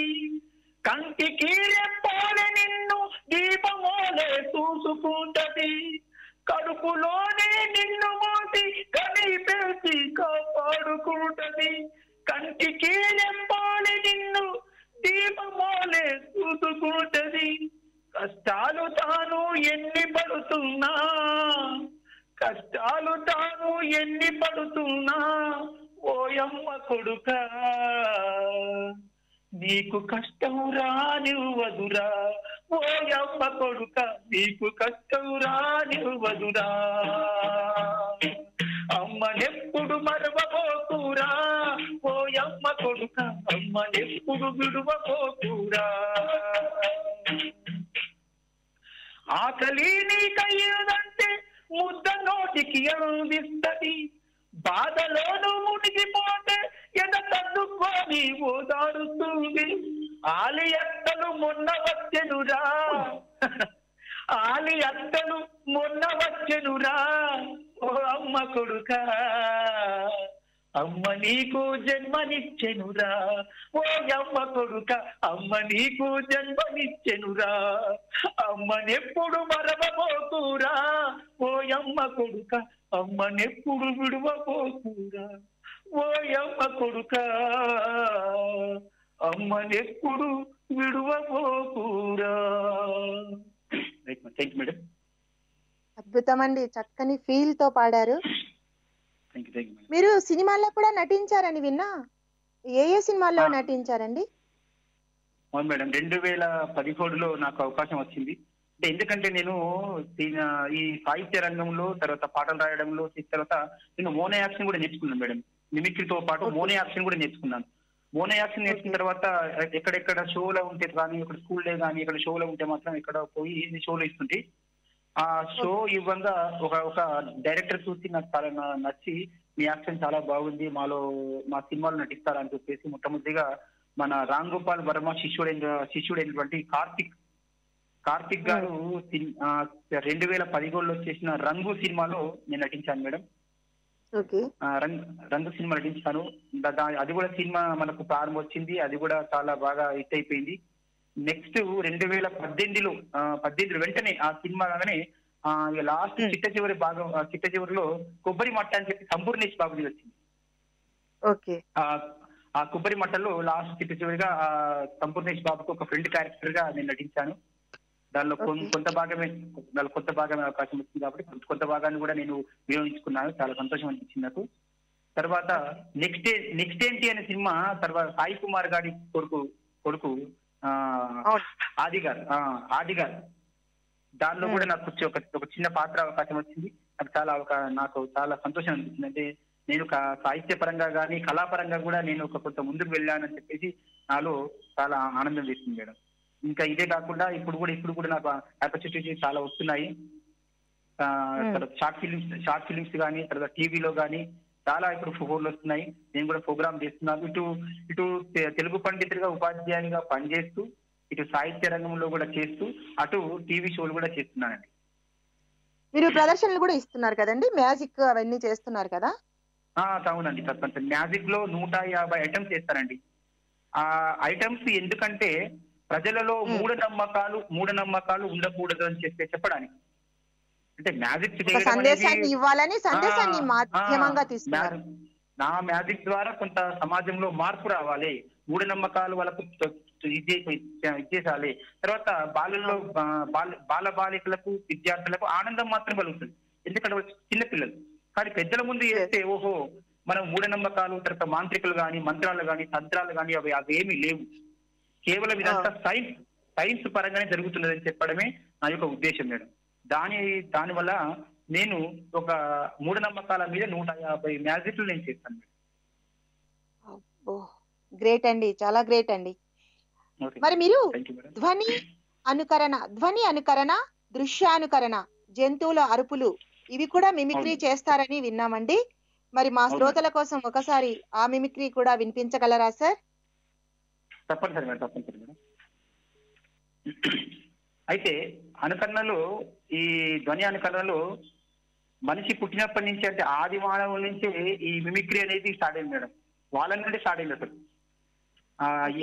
కంటికి రెప్పాలి నిన్ను దీపమోలే చూసుకుంటది, కడుపులోనే నిన్ను మోసి కని పెంచి కాపాడుకుంటది, కంటికి నెంపాలి నిన్ను దీపమోలే చూసుకుంటది, కష్టాలు తాను ఎన్ని పడుతున్నా, కష్టాలు తాను ఎన్ని పడుతున్నా, ఓయమ్మ కొడుక, నీకు కష్టం రానివ్వదురా, ఓయమ్మ కొడుక, నీకు కష్టం రానివ్వదురా, అమ్మనెప్పుడు మరవబోకురా, ఓయమ్మ కొడుక, అమ్మనెప్పుడు విడువబోకురా, ఆకలి నీకయ్యదంటే ముద్ద నోటికి అందిస్తది, బాధలోను మునిగిపోతే ఎద తన్నుకొని ఓదారుతుంది, ఆలి అత్తలు మొన్న వచ్చెనురా, ఆలి అత్తలు మొన్న వచ్చెనురా, ఓ అమ్మ కొడుక, అమ్మ నీకు జన్మనిచ్చెనురా, ఓ అమ్మ కొడుక, అమ్మ నీకు జన్మనిచ్చెనురా, అమ్మనెప్పుడు మరవబోకురా, ఓ అమ్మ కొడుక, అమ్మనెప్పుడు విడువబోకురా, ఓ అమ్మ కొడుక, అమ్మనెప్పుడు విడువబోకురా. Thank you madam. అద్భుతం అండి, చక్కని ఫీల్ తో పాడారు. మీరు సినిమాల్లో కూడా నటించారని విన్నా, ఏ ఏ సినిమాల్లో నటించారండి? అవును మేడం, 2017లో నాకు అవకాశం వచ్చింది. అంటే ఎందుకంటే నేను ఈ సాహిత్య రంగంలో, తర్వాత పాటలు రాయడంలో, తర్వాత నేను మోనో యాక్షన్ కూడా నేర్చుకున్నాను మేడం. మిమిక్రీతో పాటు మోనో యాక్షన్ కూడా నేర్చుకున్నాను. మోనో యాక్షన్ నేర్చుకున్న తర్వాత ఎక్కడెక్కడ షోలో ఉంటే కానీ, ఇక్కడ స్కూల్లో కానీ, ఇక్కడ షోలో ఉంటే మాత్రం ఇక్కడ పోయి షోలో ఇస్తుంటే ఆ షో ఇవ్వంగా ఒక డైరెక్టర్ చూసి నాకు చాలా నచ్చి మీ యాక్షన్ చాలా బాగుంది, మాలో మా సినిమాలో నటిస్తారని చెప్పేసి మొట్టమొదటిగా మన రామ్ గోపాల్ వర్మ శిష్యుడైనటువంటి కార్తిక్ గారు 2017లో చేసిన రంగు సినిమాలో నేను నటించాను మేడం. రంగు సినిమా నటించాను. అది కూడా సినిమా మనకు ప్రారంభం వచ్చింది, అది కూడా చాలా బాగా హిట్ అయిపోయింది. నెక్స్ట్ 2018 వెంటనే ఆ సినిమా లాగానే లాస్ట్ చిట్ట చివరిలో కొబ్బరి మట్ట అని చెప్పి సంపూర్ణేష్ బాబుజీ వచ్చింది. ఆ కొబ్బరి మట్టలో లాస్ట్ చిట్ట చివరిగా సంపూర్ణేష్ బాబుకు ఒక ఫ్రెండ్ క్యారెక్టర్ గా నేను నటించాను. దానిలో కొంత భాగమే అవకాశం వచ్చింది కాబట్టి కొంత భాగాన్ని కూడా నేను వినియోగించుకున్నాను. చాలా సంతోషం అనిపించింది నాకు. తర్వాత నెక్స్ట్ ఏంటి అనే సినిమా తర్వాత సాయి కుమార్ గారి కొడుకు ఆదిగారు దానిలో కూడా నాకు ఒక చిన్న పాత్ర అవకాశం వచ్చింది. అది నాకు చాలా సంతోషం అనిపించింది. అంటే నేను సాహిత్యపరంగా కానీ కళాపరంగా కూడా నేను కొంత ముందుకు వెళ్ళానని చెప్పేసి నాలో చాలా ఆనందం వేసింది మేడం. ఇంకా ఇదే కాకుండా ఇప్పుడు కూడా నాకు ఆపర్చునిటీస్ చాలా వస్తున్నాయి. షార్ట్ ఫిలిమ్స్ కానీ, తర్వాత టీవీలో కానీ చాలా ఇప్పుడు ఫోన్లు వస్తున్నాయి. నేను కూడా ప్రోగ్రామ్ చేస్తున్నాను. ఇటు తెలుగు పండితుడిగా ఉపాధ్యాయునిగా పనిచేస్తూ, ఇటు సాహిత్య రంగంలో కూడా చేస్తూ, అటు టీవీ షోలు కూడా చేస్తున్నానండి. మీరు ప్రదర్శనలు కూడా ఇస్తున్నారు కదండి, మ్యాజిక్ అవన్నీ చేస్తున్నారు కదా? అవునండి, తప్పకుండా. మ్యాజిక్ లో 150 ఐటమ్స్ చేస్తానండి. ఆ ఐటమ్స్ ఎందుకంటే ప్రజలలో మూఢనమ్మకాలు ఉండకూడదు అని చెప్పడానికి. అంటే మ్యాజిక్ నా మ్యాజిక్ ద్వారా కొంత సమాజంలో మార్పు రావాలి, మూఢనమ్మకాలు వాళ్ళకు ఇచ్చేసాలి. తర్వాత బాలికలకు విద్యార్థులకు ఆనందం మాత్రం కలుగుతుంది, ఎందుకంటే చిన్నపిల్లలు. కానీ పెద్దల ముందు చేస్తే ఓహో మనం మూఢనమ్మకాలు, తర్వాత మాంత్రికులు కానీ, మంత్రాలు కానీ, తంత్రాలు కానీ అవి ఏమీ లేవు, కేవలం ఇదంతా సైన్స్ పరంగానే జరుగుతున్నదని చెప్పడమే నా యొక్క ఉద్దేశం మేడం. దానివల్ల నేను ఒక మూఢనమ్మకాల మీద 150 మ్యాజిక్లు నేను చేస్తాను. గ్రేట్ అండి, చాలా గ్రేట్ అండి. మరి మీరు ధ్వని అనుకరణ, దృశ్యానుకరణ, జంతువుల అరుపులు ఇవి కూడా మిమిక్రీ చేస్తారని విన్నామండి. మరి మా శ్రోతల కోసం ఒకసారి ఆ మిమిక్రీ కూడా వినిపించగలరా సార్? తప్పనిసరి మేడం. అయితే అనుకరణలో, ఈ ధ్వని అనుకరణలో మనిషి పుట్టినప్పటి నుంచి, అంటే ఆది మానవుల నుంచి ఈ మిమిక్రీ అనేది స్టార్ట్ అయింది మేడం. వాళ్ళ నుండి స్టార్ట్ అయింది. అసలు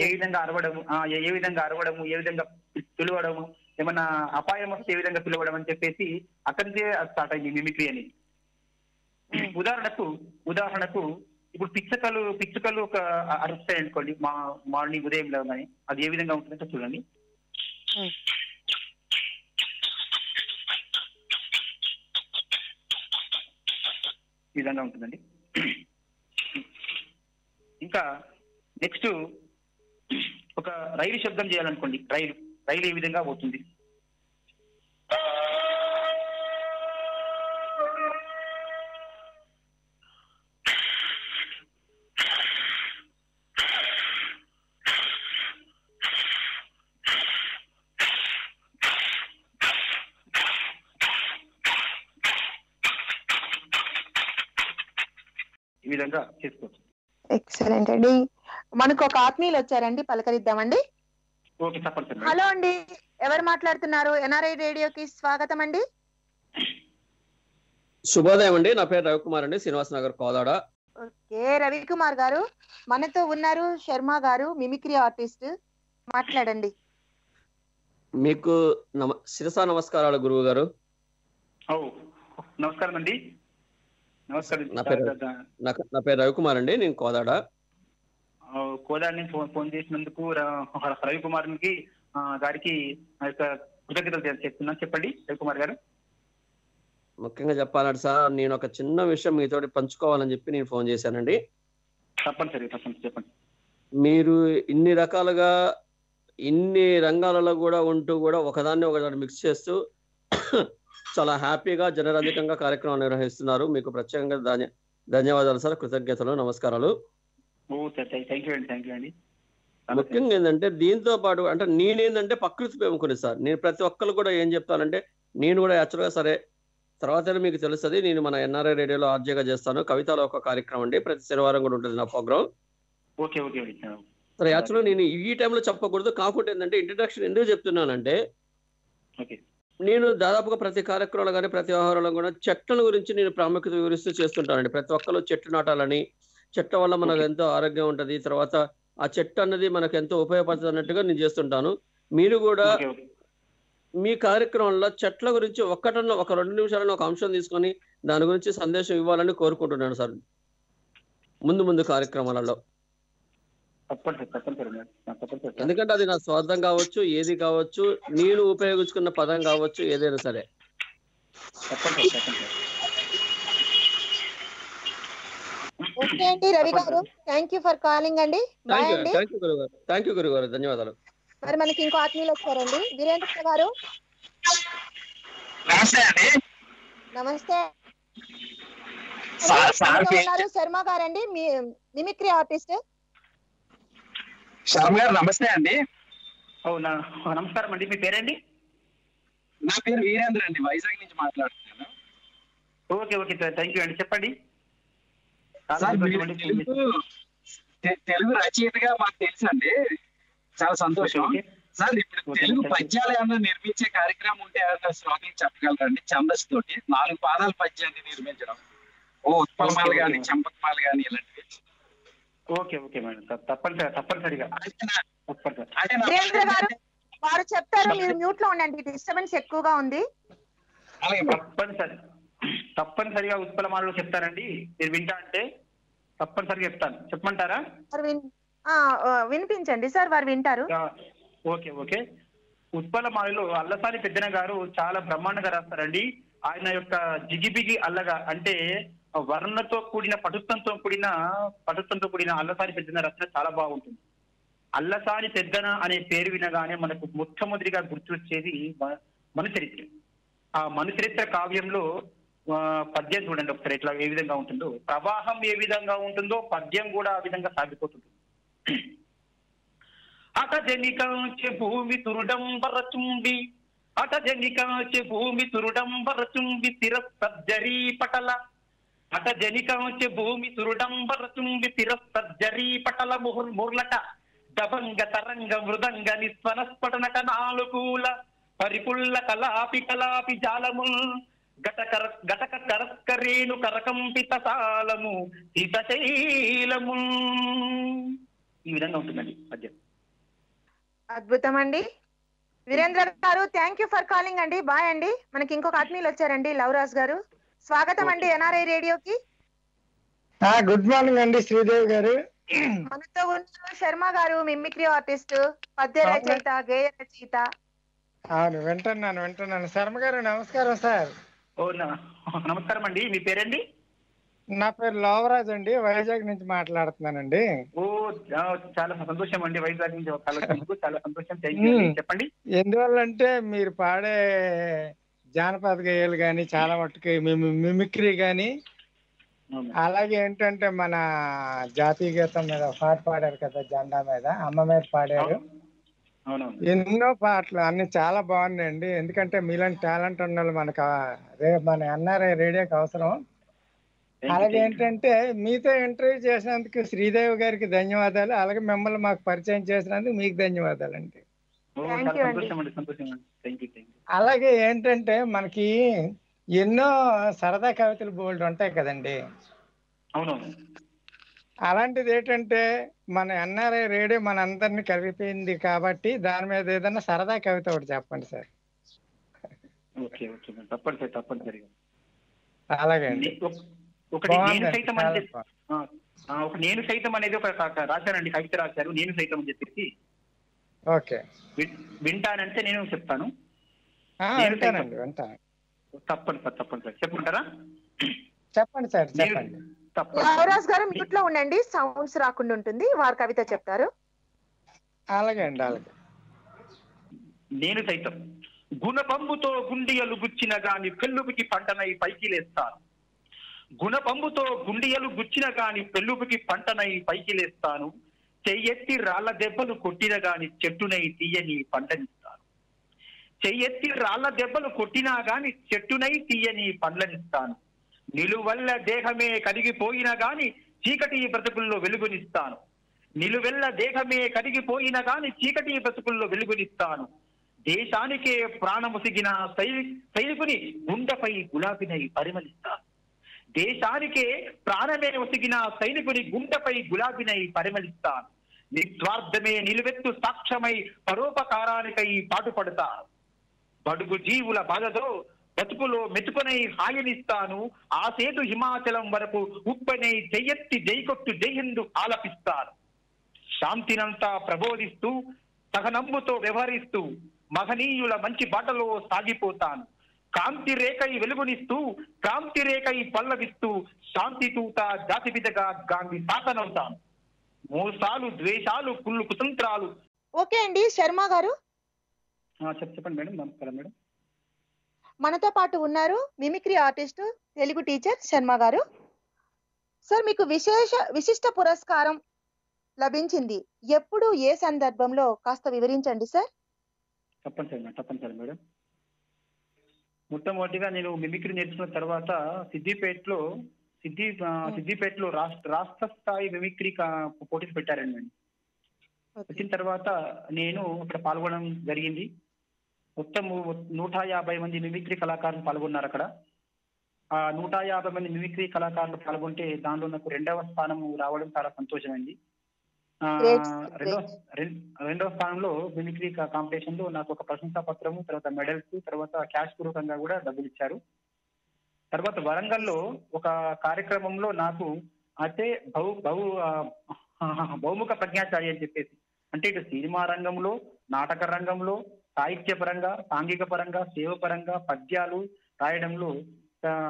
ఏ విధంగా అరవడము, ఏ విధంగా పిలవడము, ఏమన్నా అపాయం వస్తే ఏ విధంగా పిలవడం అని చెప్పేసి అక్కడికే స్టార్ట్ అయింది మిమిక్రీ అనేది. ఉదాహరణకు ఇప్పుడు పిచ్చుకలు ఒక అరుస్తాయి అనుకోండి, మా మార్నింగ్ ఉదయం లేవగానే అది ఏ విధంగా ఉంటుందంటే చూడండి. ఈ విధంగా ఉంటుందండి. ఇంకా నెక్స్ట్ ఒక రైలు శబ్దం చేయాలనుకోండి, రైలు ఏ విధంగా పోతుంది, ఈ విధంగా చేసుకోవచ్చు. ఎక్సలెంట్ అండి. మనకు ఒక ఆత్మీయులు వచ్చారండి, పలకరిద్దామండి. హలో అండి, ఎవరు మాట్లాడుతున్నారు? ఎన్ఆర్ఐ రేడియోకి స్వాగతం అండి. శుభోదయం అండి, నా పేరు రవికుమార్ అండి, శ్రీనివాస నగర్ కోదాడ. ఓకే రవికుమార్ గారు, మనతో ఉన్నారు శర్మ గారు, మిమిక్రీ ఆర్టిస్ట్, మాట్లాడండి. మీకు శిరసా నమస్కారాలు గురువు గారు. నమస్కారం అండి. నా పేరు రవికుమార్ అండి, నేను కోదాడ నుంచి ఫోన్ చేసినందుకు రవికుమార్ గారికి కృతజ్ఞతలు చెప్తున్నాను. చెప్పండి రవికుమార్ గారు. ముఖ్యంగా చెప్పాలంటే సార్, నేను ఒక చిన్న విషయం మీతో పంచుకోవాలని చెప్పి నేను ఫోన్ చేశానండి. తప్పనిసరి చెప్పండి. మీరు ఇన్ని రకాలుగా ఇన్ని రంగాలలో కూడా ఉంటూ కూడా ఒకదాన్ని ఒకదాన్ని మిక్స్ చేస్తూ చాలా హ్యాపీగా జనరంజకంగా కార్యక్రమాలు నిర్వహిస్తున్నారు. మీకు ప్రత్యేకంగా ధన్యవాదాలు సార్, కృతజ్ఞతలు, నమస్కారాలు. ముఖ్యంగా ఏంటంటే దీంతో పాటు అంటే నేనేంటంటే పక్కృతిపోయి సార్, నేను ప్రతి ఒక్కరు కూడా ఏం చెప్తానంటే నేను కూడా యాక్చువల్గా సరే తర్వాత మీకు తెలుస్తుంది, నేను మన ఎన్ఆర్ఐ రేడియోలో ఆర్జేగా చేస్తాను, కవితలో ఒక కార్యక్రమం అండి, ప్రతి శనివారం కూడా ఉంటుంది నా ప్రోగ్రామ్. సరే యాక్చువల్గా నేను ఈ టైంలో చెప్పకూడదు, కాకుండా ఏంటంటే ఇంట్రడక్షన్ ఎందుకు చెప్తున్నానంటే నేను దాదాపుగా ప్రతి కార్యక్రమంలో కానీ ప్రతి వ్యవహారంలో కూడా చెట్ల గురించి నేను ప్రాముఖ్యత వివరిస్తూ చేస్తుంటానండి. ప్రతి ఒక్కరు చెట్టు నాటాలని, చెట్ల వల్ల మనకు ఎంతో ఆరోగ్యం ఉంటుంది, తర్వాత ఆ చెట్టు అన్నది మనకు ఎంతో ఉపయోగపడుతుంది అన్నట్టుగా నేను చేస్తుంటాను. మీరు కూడా మీ కార్యక్రమంలో చెట్ల గురించి ఒక్కటన్నా ఒక 2 నిమిషాలను ఒక అంశం తీసుకొని దాని గురించి సందేశం ఇవ్వాలని కోరుకుంటున్నాను సార్ ముందు ముందు కార్యక్రమాలలో. ఎందుకంటే అది నా స్వార్థం కావచ్చు, ఏది కావచ్చు, నేను ఉపయోగించుకున్న పదం కావచ్చు, ఏదైనా సరే. ఓకే అండి రవి గారు, థాంక్యూ ఫర్ కాలింగ్ అండి. థాంక్యూ గురు గారు. థాంక్యూ గురు గారు, ధన్యవాదాలు. మరి మనకి ఇంకో ఆత్మీయులు వచ్చారండి, వీరేంద్ర గారు నమస్తే అండి. నమస్తే శర్మ గారు అండి, మిమిక్రీ ఆర్టిస్ట్ శర్మ గారు నమస్తే అండి. అవునా, నమస్కారం అండి. మీ పేరండి? నా పేరు వీరేంద్ర అండి, వైజాగ్ నుంచి మాట్లాడుతున్నాను. Okay okay sir, thank you అండి. చెప్పండి. తెలుగు రచయితగా మాకు తెలుసు అండి, చాలా సంతోషం సార్. ఇప్పుడు తెలుగు పద్యాలు ఏమన్నా నిర్మించే కార్యక్రమం ఉంటే ఏమన్నా శ్లోకం చెప్పగలరండి? ఛందస్సు తోటి 4 పాదాల పద్యాన్ని నిర్మించడం, ఓ ఉత్పలమాలు కానీ చంపకమాలు కానీ ఇలాంటివి. ఓకే ఓకే మేడం, తప్పనిసరి తప్పనిసరిగా వారు చెప్తారు. మీరు మ్యూట్ లో ఉండండి, డిస్టర్బెన్స్ ఎక్కువగా ఉంది. తప్పనిసరిగా ఉత్పలమాలలో చెప్తారండి, మీరు వింటా అంటే తప్పనిసరిగా చెప్తాను. చెప్పమంటారా? వినిపించండి సార్, వారు వింటారు. Okay okay. ఉత్పలమాలలో అల్లసాని పెద్దన గారు చాలా బ్రహ్మాండంగా రాస్తారండి. ఆయన యొక్క జిగిబిగి అల్లగా అంటే వర్ణతో కూడిన పటుత్వంతో కూడిన అల్లసాని పెద్దన రచన చాలా బాగుంటుంది. అల్లసాని పెద్దన అనే పేరు వినగానే మనకు మొట్టమొదటిగా గుర్తొచ్చేది మన చరిత్ర. ఆ మన చరిత్ర కావ్యంలో పద్యం చూడండి ఒకసారి ఇట్లా ఏ విధంగా ఉంటుందో, ప్రవాహం ఏ విధంగా ఉంటుందో పద్యం కూడా ఆ విధంగా సాగిపోతుంది. అట జనికాంచె భూమి తురుడంబరచుంబి తిర సర్జరీ పటల ముర్లట దబంగ తరంగ మృదంగ నిస్వనస్ఫటనక నాలుకూల పరిపుల్ల కలాపి కలాపి జాలముల్ ఘటక కరస్కరేణు కరకంపిత తాళము శీతశైలము. ఈ విధంగా ఉంటుందండి పద్యం. అద్భుతం అండి వీరేంద్ర గారు, థ్యాంక్ యూ ఫర్ కాలింగ్ అండి. బాయ్ అండి. మనకి ఇంకొక ఆత్మీయులు వచ్చారండి, లవరాజ్ గారు, స్వాగతం అండి ఎన్ఆర్ఐ రేడియోకి. గుడ్ మార్నింగ్ అండి శ్రీదేవి గారు. మనతో ఉన్న శర్మ గారు మిమిక్రీ ఆర్టిస్ట్, పద్య రచయిత, గేయ రచయిత. అవును వింటున్నాను. శర్మ గారు నమస్కారం సార్. నమస్కారం అండి. మీ పేరండి? నా పేరు లోవరాజ్ అండి, వైజాగ్ నుంచి మాట్లాడుతున్నానండి. ఓ చాలా సంతోషం అండి, వైజాగ్ నుంచి చాలా సంతోషం. చెప్పండి. ఎందువల్ల అంటే మీరు పాడే జానపద గేయాలు కానీ చాలా మట్టుకు మిమిక్రీ కానీ, అలాగే ఏంటంటే మన జాతీయ గీతం మీద పాట పాడారు కదా, జెండా మీద, అమ్మ మీద పాడారు, ఎన్నో పాటలు అన్ని చాలా బాగున్నాయండి. ఎందుకంటే మీలాంటి టాలెంట్ ఉన్న వాళ్ళు మన ఎన్ఆర్ఐ రేడియోకి అవసరం. అలాగే ఏంటంటే మీతో ఇంటర్వ్యూ చేసినందుకు శ్రీదేవి గారికి ధన్యవాదాలు, అలాగే మిమ్మల్ని మాకు పరిచయం చేసినందుకు మీకు ధన్యవాదాలు అండి. అలాగే ఏంటంటే మనకి ఎన్నో సరదా కవితలు బోల్డ్ ఉంటాయి కదండి. అలాంటిది ఏంటంటే మన ఎన్ఆర్ఐ రేడియో మన అందరినీ కలిపింది కాబట్టి దాని మీద ఏదైనా సరదా కవిత ఒకటి చెప్పండి సార్. అలాగే అండి. నేను సైతం అనేది ఒక రాశానండి, కవిత రాశారు నేను సైతం అని చెప్పేసి. ఓకే, వింటానంటే నేను చెప్తాను. తప్పండి సార్, తప్పండి సార్. చెప్పమంటారా? చెప్పండి సార్. చెప్పండి. రాజ్ గారు మ్యూట్ లో ఉండండి, సౌండ్స్ రాకుండా ఉంటుంది, వారు కవిత చెప్తారు. అలాగే అండి. అలాగే. నేను సైతం గుణపంబుతో గుండియలు గుచ్చిన గాని పెళ్ళుపుకి పంటనై పైకి లేస్తాను. గుణపంబుతో గుండియలు గుచ్చిన గాని పెళ్ళుపుకి పంటనై పైకి లేస్తాను చెయ్యెత్తి రాళ్ల దెబ్బలు కొట్టిన గాని చెట్టునై తీయని పండ్లనిస్తాను, చెయ్యెత్తి రాళ్ల దెబ్బలు కొట్టినా గాని చెట్టునై తీయని పండ్లనిస్తాను, నిలువల్ల దేహమే కరిగిపోయినా గాని చీకటి బ్రతుకుల్లో వెలుగునిస్తాను, నిలువెల్ల దేహమే కరిగిపోయినా గాని చీకటి బ్రతుకుల్లో వెలుగునిస్తాను, దేశానికే ప్రాణముసిగిన సైనికుని గుండెపై గులాబీనై పరిమళిస్తాను, దేశానికే ప్రాణమే ఒసిగిన సైనికుని గుండెపై గులాబీనై పరిమళిస్తాను, నిస్వార్థమే నిలువెత్తు సాక్ష్యమై పరోపకారానికై పాటుపడతాను, బడుగు జీవుల బాధలో బతుకులో మెతుకునై హాయనిస్తాను, ఆ సేతు హిమాచలం వరకు ఉప్పనై జయెత్తి జైకొట్టు జైహిందు ఆలపిస్తాను, శాంతినంతా ప్రబోధిస్తూ సహనంబుతో వ్యవహరిస్తూ మహనీయుల మంచి బాటలో సాగిపోతాను, కాంతి రేఖై వెలుగునిస్తూ కాంతి రేఖై పల్లవిస్తూ శాంతి తూత జాతి పితగా గాంధీ శాసనవుతాను, మోసాలు ద్వేషాలు కుళ్ళు కుతంత్రాలు. ఓకే అండి శర్మ గారు, చెప్పండి మేడం. నమస్కారం మేడం. మనతో పాటు ఉన్నారు mimicry artist Telugu teacher Sharma గారు. సార్, మీకు విశిష్ట పురస్కారం లభించింది, ఎప్పుడు ఏ సందర్భంలో కాస్త వివరించండి సార్. తప్పనిసరి మేడం. మొట్టమొదటిగా నేను మిమిక్రీ నేర్చుకున్న తర్వాత సిద్దిపేటలో రాష్ట్ర స్థాయి మిమిక్రీ పోటీలు పెట్టారండి. వచ్చిన తర్వాత నేను అక్కడ పాల్గొనడం జరిగింది. మొత్తం 150 మంది మిమిక్రీ కళాకారులు పాల్గొన్నారు అక్కడ. ఆ 150 మంది మిమిక్రీ కళాకారులు పాల్గొంటే దానిలో నాకు 2వ స్థానం రావడం చాలా సంతోషమైంది. రెండవ స్థానంలో మిమిక్రీ కాంపిటీషన్ లో నాకు ఒక ప్రశంసా పత్రము, తర్వాత మెడల్స్, తర్వాత క్యాష్ పూర్వకంగా కూడా డబ్బులు ఇచ్చారు. తర్వాత వరంగల్లో ఒక కార్యక్రమంలో నాకు అయితే బహుముఖ ప్రజ్ఞాచారి అని చెప్పేసి, అంటే ఇటు సినిమా రంగంలో, నాటక రంగంలో, సాహిత్య పరంగా, సాంఘిక పరంగా, సేవ పరంగా, పద్యాలు రాయడంలో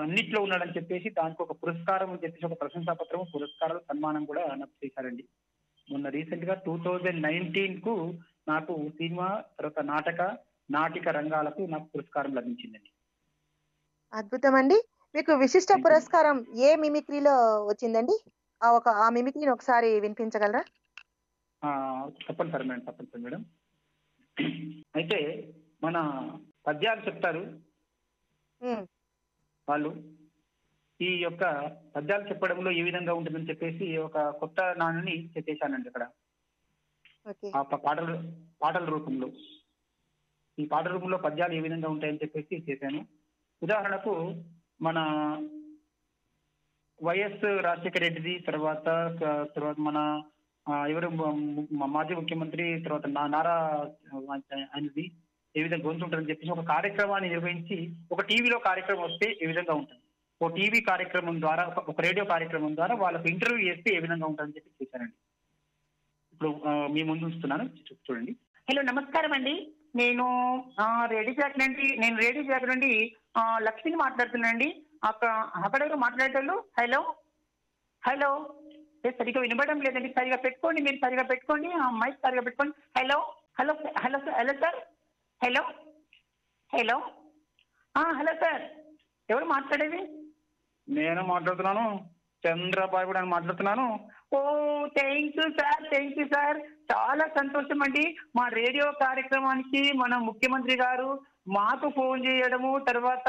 అన్నిట్లో ఉన్నాడని చెప్పేసి దానికి ఒక పురస్కారం చెప్పేసి ఒక ప్రశంసా పత్రము, పురస్కారాలు, సన్మానం కూడా నాకు చేశారండి. మొన్న రీసెంట్ గా 2019 కు నాకు సినిమా, తర్వాత నాటిక రంగాలకు నాకు పురస్కారం లభించిందండి. అద్భుతం అండి. మీకు విశిష్ట పురస్కారం ఏ మిమిక్రీలో వచ్చిందండి? ఆ మిమిక్రీని ఒకసారి వినిపించగలరా? తప్పనిసరి మేడం. అయితే మన పద్యాలు చెప్తారు వాళ్ళు. ఈ యొక్క పద్యాలు చెప్పడంలో ఏ విధంగా ఉంటుందని చెప్పేసి ఒక కొత్త నాణ్యని చెప్పేశానండి అక్కడ. ఆ పాటల రూపంలో, ఈ పాటల రూపంలో పద్యాలు ఏ విధంగా ఉంటాయని చెప్పేసి చేశాను. ఉదాహరణకు మన వైఎస్ రాజశేఖర రెడ్డిది, తర్వాత మన ఎవరు మాజీ ముఖ్యమంత్రి, తర్వాత నారా అనేది ఏ విధంగా గొంతుంటారని చెప్పేసి ఒక కార్యక్రమాన్ని నిర్వహించి, ఒక టీవీలో కార్యక్రమం వస్తే ఏ విధంగా ఉంటుంది, ఒక టీవీ కార్యక్రమం ద్వారా, ఒక రేడియో కార్యక్రమం ద్వారా వాళ్ళకు ఇంటర్వ్యూ చేస్తే ఏ విధంగా ఉంటుందని చెప్పి చూశానండి. ఇప్పుడు మీ ముందు ఉంచుతున్నాను, చూడండి. హలో, నమస్కారం అండి. నేను రేడియో శాఖ నుండి లక్ష్మిని మాట్లాడుతున్నానండి. అక్కడ మాట్లాడేటోళ్ళు హలో సరిగా వినబడడం లేదండి. మీరు సరిగా పెట్టుకోండి, ఆ మైక్ సరిగా పెట్టుకోండి. హలో సార్, ఎవరు మాట్లాడేది? నేను మాట్లాడుతున్నాను, చంద్రబాబు అని మాట్లాడుతున్నాను. ఓ థ్యాంక్ యూ సార్, చాలా సంతోషం అండి. మా రేడియో కార్యక్రమానికి మన ముఖ్యమంత్రి గారు మాకు ఫోన్ చేయడము, తర్వాత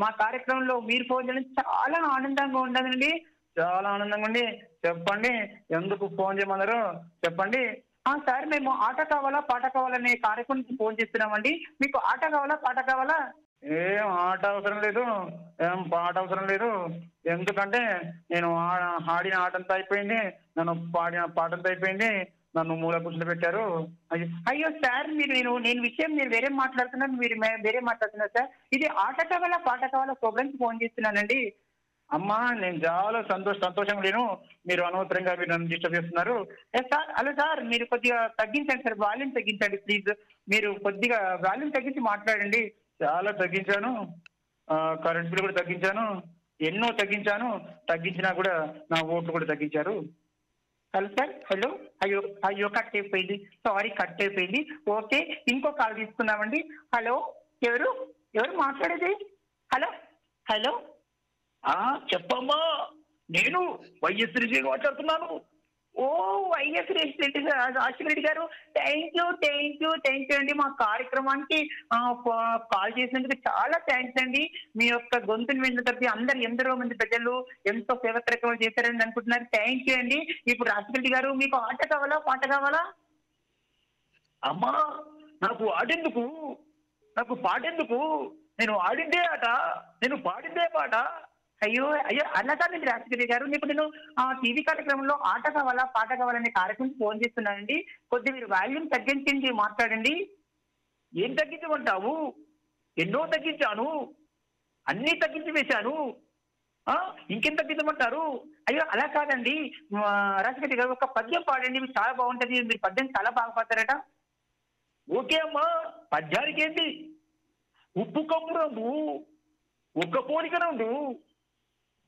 మా కార్యక్రమంలో మీరు ఫోన్ చేయడం చాలా ఆనందంగా ఉండదండి. చెప్పండి, ఎందుకు ఫోన్ చేయమన్నారు చెప్పండి. సార్, మేము ఆట కావాలా పాట కావాలనే కార్యక్రమానికి ఫోన్ చేస్తున్నామండి. మీకు ఆట కావాలా పాట కావాలా? ఏం ఆట అవసరం లేదు, ఏం పాట అవసరం లేదు, ఎందుకంటే నేను ఆడిన ఆటంతా అయిపోయింది, నన్ను పాడిన పాటంతా అయిపోయింది, నన్ను మూల కూర్చుని పెట్టారు. అయ్యో సార్, నేను వేరే మాట్లాడుతున్నాను, మీరు వేరే మాట్లాడుతున్నారు సార్. ఇది ఆట కావాలా పాట కావాలా ప్రోగ్రామ్కి ఫోన్ చేస్తున్నానండి. అమ్మా, నేను చాలా సంతోషం లేను, మీరు అనవసరంగా మీరు నన్ను డిస్టర్బ్ చేస్తున్నారు. సార్, హలో సార్, మీరు కొద్దిగా తగ్గించండి సార్, వాల్యూమ్ తగ్గించండి ప్లీజ్. మీరు కొద్దిగా వాల్యూమ్ తగ్గించి మాట్లాడండి. చాలా తగ్గించాను, కరెంట్ బిల్ కూడా తగ్గించాను, ఎన్నో తగ్గించాను, తగ్గించినా కూడా నా ఓట్లు కూడా తగ్గించారు. Hello sir, hello. అయ్యో కట్ అయిపోయింది. ఓకే, ఇంకో కాల్ తీసుకున్నామండి. హలో, ఎవరు మాట్లాడేది? హలో చెప్పమ్మా, నేను వైఎస్ శ్రీదేవి మాట్లాడుతున్నాను. ఓ వైఎస్ రాజశేఖరరెడ్డి గారు థ్యాంక్ యూ అండి. మా కార్యక్రమానికి కాల్ చేసినందుకు చాలా థ్యాంక్స్ అండి. మీ యొక్క గొంతుని విన్న తప్పి అందరు ఎందరో మంది ప్రజలు ఎంతో సేవ కార్యక్రమాలు చేశారని అనుకుంటున్నారు. థ్యాంక్ యూ అండి. ఇప్పుడు రాజశేఖరరెడ్డి గారు మీకు పాట కావాలా? అమ్మా నాకు ఆడేందుకు నాకు పాటేందుకు, నేను ఆడిందే ఆట, నేను పాడిందే పాట. అయ్యో అలా కాదండి రాజశేఖర గారు, నీకు నేను టీవీ కార్యక్రమంలో ఆట కావాలా పాట కావాలనే కార్యక్రమం ఫోన్ చేస్తున్నానండి. కొద్దిగా మీరు వాల్యూమ్ తగ్గించండి, మాట్లాడండి. ఏం తగ్గించమంటావు? ఎన్నో తగ్గించాను, అన్నీ తగ్గించి వేశాను, ఇంకేం తగ్గించమంటారు? అయ్యో అలా కాదండి రాజశేఖర గారు, ఒక పద్యం పాడండి, మీకు చాలా బాగుంటుంది, మీరు పద్యం చాలా బాగుపడతారట. ఓకే అమ్మా, పద్యానికి ఏంటి, ఉప్పు కప్పు రండు ఒక్క పోలిక రండు,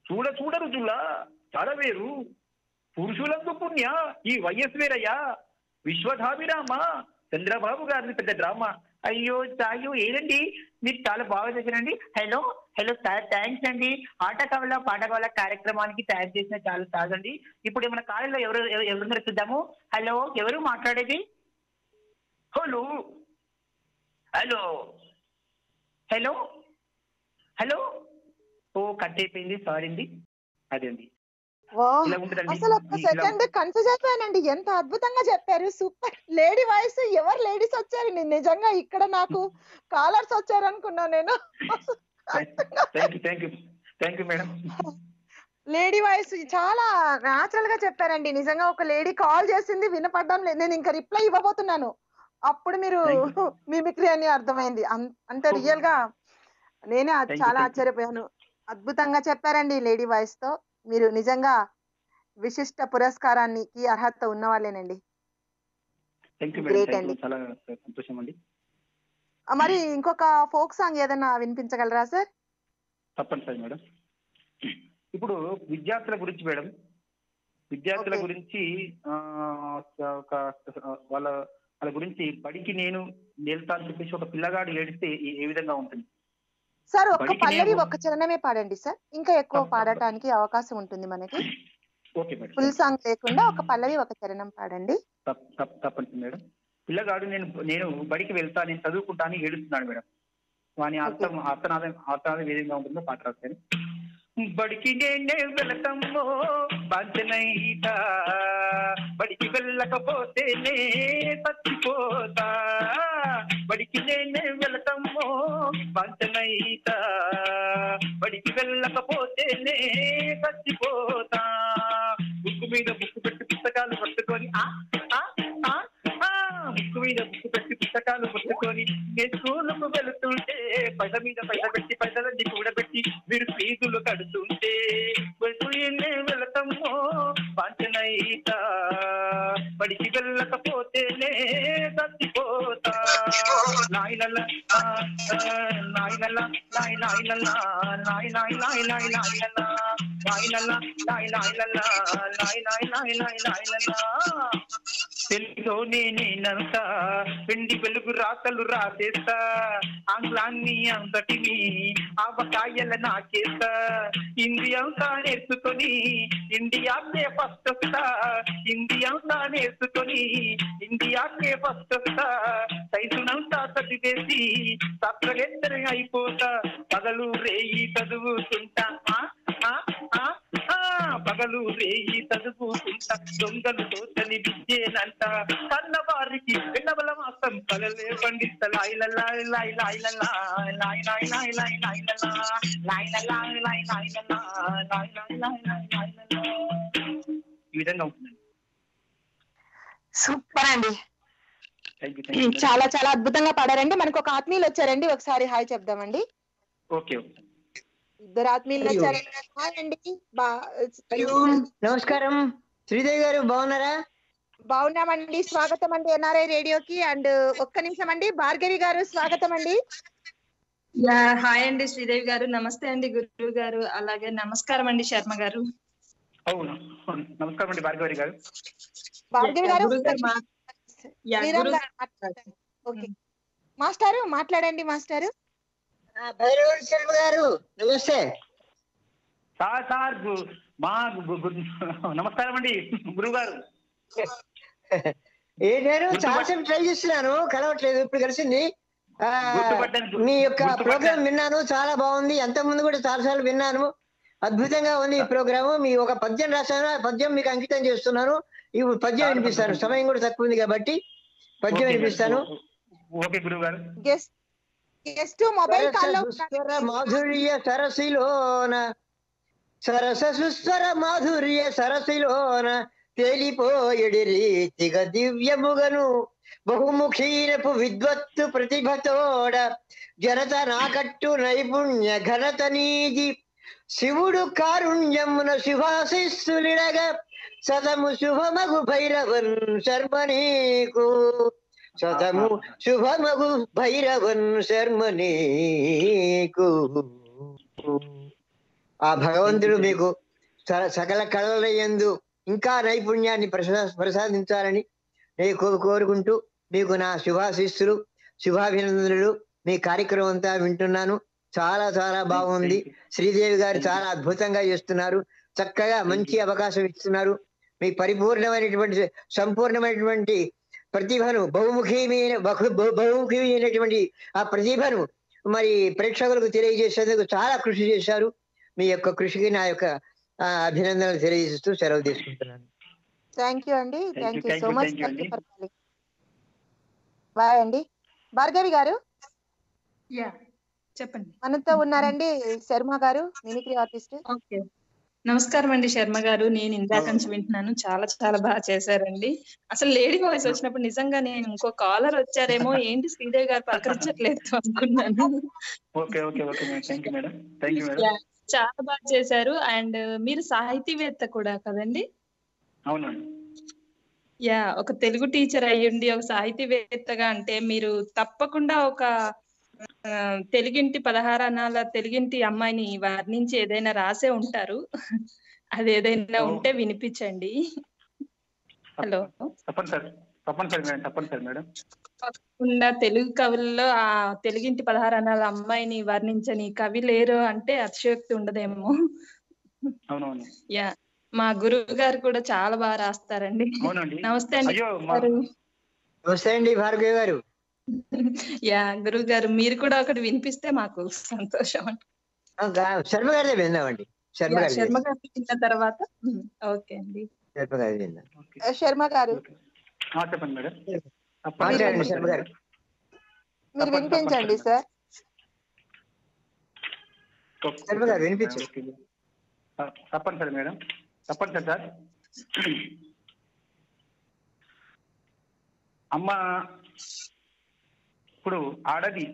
చూడ రుచులా చాలా వేరు, పురుషులందు పుణ్య ఈ వైఎస్ వేరయ్యా, విశ్వధాభిరామ చంద్రబాబు గారిని పెద్ద డ్రామా. అయ్యో ఏదండి, మీరు చాలా బాగా చేశారండి. హలో సార్, థ్యాంక్స్ అండి. ఆట కావాల పాట కావాల కార్యక్రమానికి తయారు చేసిన చాలా థ్యాంక్స్ అండి. ఇప్పుడు ఏమైనా కాలంలో ఎవరున్నారు చూద్దాము. హలో, ఎవరు మాట్లాడేది? హలో ఓ కట్ అయిపోయింది, సారీ అండి. అదే అండి, అసలు ఒక సెకండ్ కన్ఫ్యూజ్ అయిపోయానండి. ఎంత అద్భుతంగా చెప్పారు, సూపర్ లేడీ వాయిస్. ఎవరు లేడీస్ వచ్చారు? నిజంగా ఇక్కడ నాకు కాలర్స్ వచ్చారు అనుకున్నా నేను. Thank you madam. లేడీ వాయిస్ చాలా న్యాచురల్ గా చెప్పారండి. నిజంగా ఒక లేడీ కాల్ చేసింది, వినపడడం లేదు, నేను ఇంకా రిప్లై ఇవ్వబోతున్నాను, అప్పుడు మీరు మిమిక్రీ అని అర్థమైంది. అంటే రియల్ గా నేనే చాలా ఆశ్చర్యపోయాను. అద్భుతంగా చెప్పారండి లేడీ వాయిస్ తో. మీరు నిజంగా విశిష్ట పురస్కారానికి అర్హత ఉన్న వాళ్ళేనండి. గ్రేట్ అండి, చాలా సంతోషం అండి. మరి ఇంకొక ఫోక్ సాంగ్ ఏదైనా వినిపించగలరా సార్? తప్పనిసరి మేడం. ఇప్పుడు విద్యార్థుల గురించి మేడం, విద్యార్థుల గురించి వాళ్ళ గురించి బడికి నేను నేల్తాను చెప్పేసి ఒక పిల్లగాడు ఏడిస్తే ఏ విధంగా ఉంటుంది సార్? ఒక్క పల్లవి ఒక్క చరణమే పాడండి సార్, ఇంకా ఎక్కువ పాడటానికి అవకాశం ఉంటుంది మనకి. ఫుల్ సాంగ్ లేకుండా ఒక పల్లవి ఒక చరణం పాడండి. తప్పండి మేడం. పిల్లగాడు నేను బడికి వెళ్తా, నేను చదువుకుంటాను ఏడుస్తున్నాడు మేడం. వాని అర్థనాదం ఏ విధంగా ఉంటుందో పాట రాస్తాను. బడికి నేనే వెళ్తామో బాధ్యనైట, బడికి వెళ్ళకపోతేనే చచ్చిపోతా, బడికి నేనే వెళ్తామో బాధ్యనైట, బడికి వెళ్ళకపోతేనే చచ్చిపోతా, బుక్కు మీద బుక్కు పెట్టి పుస్తకాలు పట్టుకొని నేను స్కూలుకు వెళుతుంటే పైస మీద పైస పెట్టి పైసలన్నీ కూడబెట్టి మీరు ఫీజులు కడుతుంటే వెళతాము పంచనైత, బడికి వెళ్ళకపోతేనే చచ్చిపోతా, నాయనలా నాయనలా నాయ నాయనలా నాయ నాయ నాయ నాయ నాయనలా నాయనలా నాయ నాయనలా నాయ నాయ నాయ నాయ నాయనలా. తెలుగులోనే నేనంతా వెండి వెలుగు రాతలు రాసేస్తా, ఆంగ్లాన్ని అంతటిని ఆవకాయల నాకేస్తా, హిందీ అంతా నేర్చుకొని ఇండియాకే ఫస్ట్ వస్తా, హిందీ అంతా నేర్చుకొని ఇండియాకే ఫస్ట్ వస్తా, సైజునంతా చదివేసి సత్రగెత్తరి అయిపోతా, పగలు రేయి చదువుతుంటా, పగలు రేయి చదువుకుంటా, దొంగలు తోచని విద్యేనంట, కన్న వారికి విన్నవల మాసం కలలే పండిస్తా, లాయిల లాయి లాయి లాయిల లాయి లాయి లాయి లాయి లాయి లాయిల లాయిల లాయి లాయి లాయిల లాయి లాయి లాయి లాయి లాయిల. ఈ విధంగా ఉంటుంది. సూపర్ అండి, చాలా చాలా అద్భుతంగా పాడారండి. మనకు ఒక ఆత్మీయులు వచ్చారండి, ఒకసారి హాయ్ చెప్దామండి. ఓకే, ఇద్దరు ఆత్మీయులు వచ్చారండి, హాయ్ అండి. నమస్కారం శ్రీదేవి గారు, బాగున్నారా? బాగున్నామండి, స్వాగతం అండి ఎన్ఆర్ఐ రేడియోకి. అండ్ ఒక్క నిమిషం అండి, భార్గవి గారు స్వాగతం అండి. హాయ్ అండి శ్రీదేవి గారు, నమస్తే అండి గురువు గారు, అలాగే నమస్కారం అండి శర్మ గారు. అవును నమస్కారం అండి భార్గవి గారు. భార్గవి గారు మాస్టారు మాట్లాడండి. మాస్టారు భైరవన్ శర్మ గారు నమస్తే. సార్ మా నమస్కారం అండి గురువు గారు. నేను చాలా సేపు ట్రై చేస్తున్నాను, కలవట్లేదు, ఇప్పుడు కలిసింది. మీ యొక్క ప్రోగ్రామ్ విన్నాను, చాలా బాగుంది. అంతకుముందు కూడా చాలా సార్లు విన్నాను, అద్భుతంగా ఉంది ఈ ప్రోగ్రాము. మీ ఒక పద్యం రాశాను, ఆ పద్యం మీకు అంకితం చేస్తున్నాను. ఈ పద్యం వినిపిస్తాను, సమయం కూడా తక్కువ ఉంది కాబట్టి పద్యం వినిపిస్తాను. మాధుర్య సరసిలోన సరస సుస్వర మాధుర్య సరసిలోన తేలిపోయడి రీతిగా దివ్యముగను బహుముఖీనపు విద్వత్తు ప్రతిభతోడ జనత నాకట్టు నైపుణ్య ఘనత నీది శివుడు కారుణ్యమున శుభాశిస్సులిడగ సతము శుభమగు భైరవన్ శర్మ నీకు, సతము శుభమగు భైరవన్ శర్మ నీకు. ఆ భగవంతుడు మీకు సకల కళలయందు ఇంకా నైపుణ్యాన్ని ప్రసాదించాలని నేను కోరుకుంటూ మీకు నా శుభాశిస్సులు, శుభాభినందనలు. మీ కార్యక్రమం అంతా వింటున్నాను, చాలా చాలా బాగుంది. శ్రీదేవి గారు చాలా అద్భుతంగా చేస్తున్నారు, చక్కగా మంచి అవకాశం ఇస్తున్నారు. మీ పరిపూర్ణమైనటువంటి సంపూర్ణమైనటువంటి ప్రతిభను, బహుముఖీమైనటువంటి ఆ ప్రతిభను మరి ప్రేక్షకులకు తెలియజేసేందుకు చాలా కృషి చేశారు. మీ యొక్క కృషికి నా యొక్క అభినందనలు తెలియజేస్తూ సెలవు తీసుకుంటున్నాను. థ్యాంక్ యూ అండి, థ్యాంక్ యూ సో మచ్ అండి. భార్గవి గారు చెప్పండి, మనతో ఉన్నారండి శర్మ గారు, మిమిక్రీ ఆర్టిస్ట్. నమస్కారం అండి శర్మ గారు, నేను ఇందాక నుంచి వింటున్నాను, చాలా చాలా బాగా చేశారండి. అసలు లేడీ వాయిస్ వచ్చినప్పుడు నిజంగా నేను ఇంకో కాలర్ వచ్చారేమో, ఏంటి శ్రీదేవి గారు పలకరించట్లేదు అనుకున్నాను. చాలా బాగా చేశారు. అండ్ మీరు సాహితీవేత్త కూడా కదండి? అవునండి. యా, ఒక తెలుగు టీచర్ అయ్యుండి ఒక సాహితీవేత్తగా అంటే మీరు తప్పకుండా ఒక తెలుగింటి 16 అనాల తెలుగింటి అమ్మాయిని వర్ణించి ఏదైనా రాసే ఉంటారు, అది ఏదైనా ఉంటే వినిపించండి. హలో, తప్పకుండా తెలుగు కవుల్లో ఆ తెలుగింటి 16 అనాల అమ్మాయిని వర్ణించని కవి లేరు అంటే అతిశయోక్తి ఉండదేమో. యా, మా గురువు గారు కూడా చాలా బాగా రాస్తారండి. నమస్తే అండి. నమస్తే అండి భార్గవి గారు. యా గురువు గారు, మీరు కూడా ఒకటి వినిపిస్తే మాకు సంతోషం అండి. శర్మ గారి విన్నామండి, శర్మ గారు విన్న తర్వాత. ఓకే అండి శర్మ గారు, మీరు వినిపించండి సార్. శర్మ గారు వినిపించండి. తప్పనిసరి మేడం, తప్పనిసరి సార్. అమ్మ ఇప్పుడు ఆడది,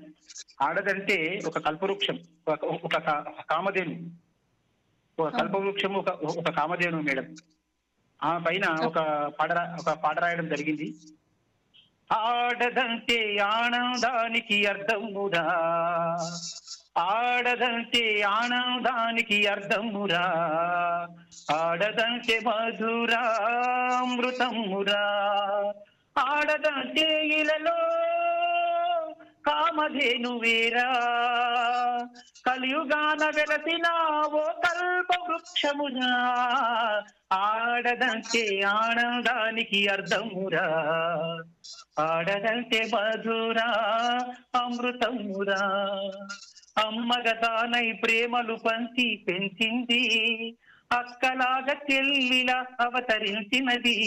ఆడదంటే ఒక కల్పవృక్షం, ఒక కామధేను, ఒక కల్పవృక్షం, ఒక కామధేను మేడం. ఆ పైన ఒక పాట రాయడం జరిగింది. ఆడదంటే ఆనందానికి అర్థమురా, ఆడదంటే ఆనందానికి అర్థమురా, ఆడదంటే మధురా అమృతమురా, ఆడదంటే ఇలలో కామధేను వేరా, కలియుగాన వెలసిన ఓ కల్ప వృక్షమునా, ఆడదంటే ఆనందానికి అర్థమురా, ఆడదంటే మధురా అమృతమురా. అమ్మగతానై ప్రేమలు పంచి పెంచింది, అక్కలాగా చెల్లిలా అవతరించినది,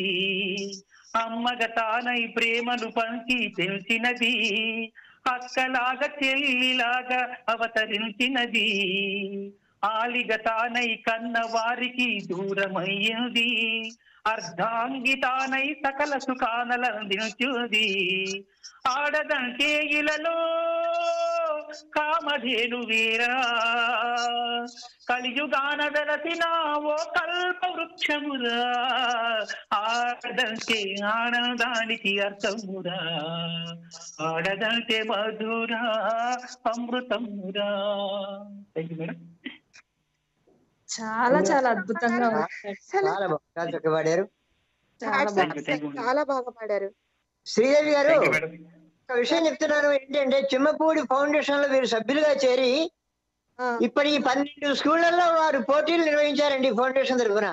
అమ్మగతానై ప్రేమలు పంచి పెంచినది, అక్కలాగా చెల్లిలాగా అవతరించినది, ఆలిగతానై కన్న వారికి దూరమయ్యింది, అర్ధాంగితానై సకల సుఖానలందించుది, ఆడదంటే ఇలలో కామధేను వీరా, కలియుగాన వెలసిన ఓ కల్ప వృక్షమురా, ఆడదంటే ఆనందానికి అర్థమురా, ఆడదంటే మధురా అమృతమురా. థ్యాంక్ యూ మేడం, చాలా చాలా అద్భుతంగా పాడారు, చాలా బాగా పాడారు. శ్రీదేవి గారు ఒక విషయం చెప్తున్నారు ఏంటంటే, చిమ్మపూడి ఫౌండేషన్ లో మీరు సభ్యులుగా చేరి ఇప్పటికి 12 స్కూళ్లలో వారు పోటీలు నిర్వహించారండి ఫౌండేషన్ తరఫున.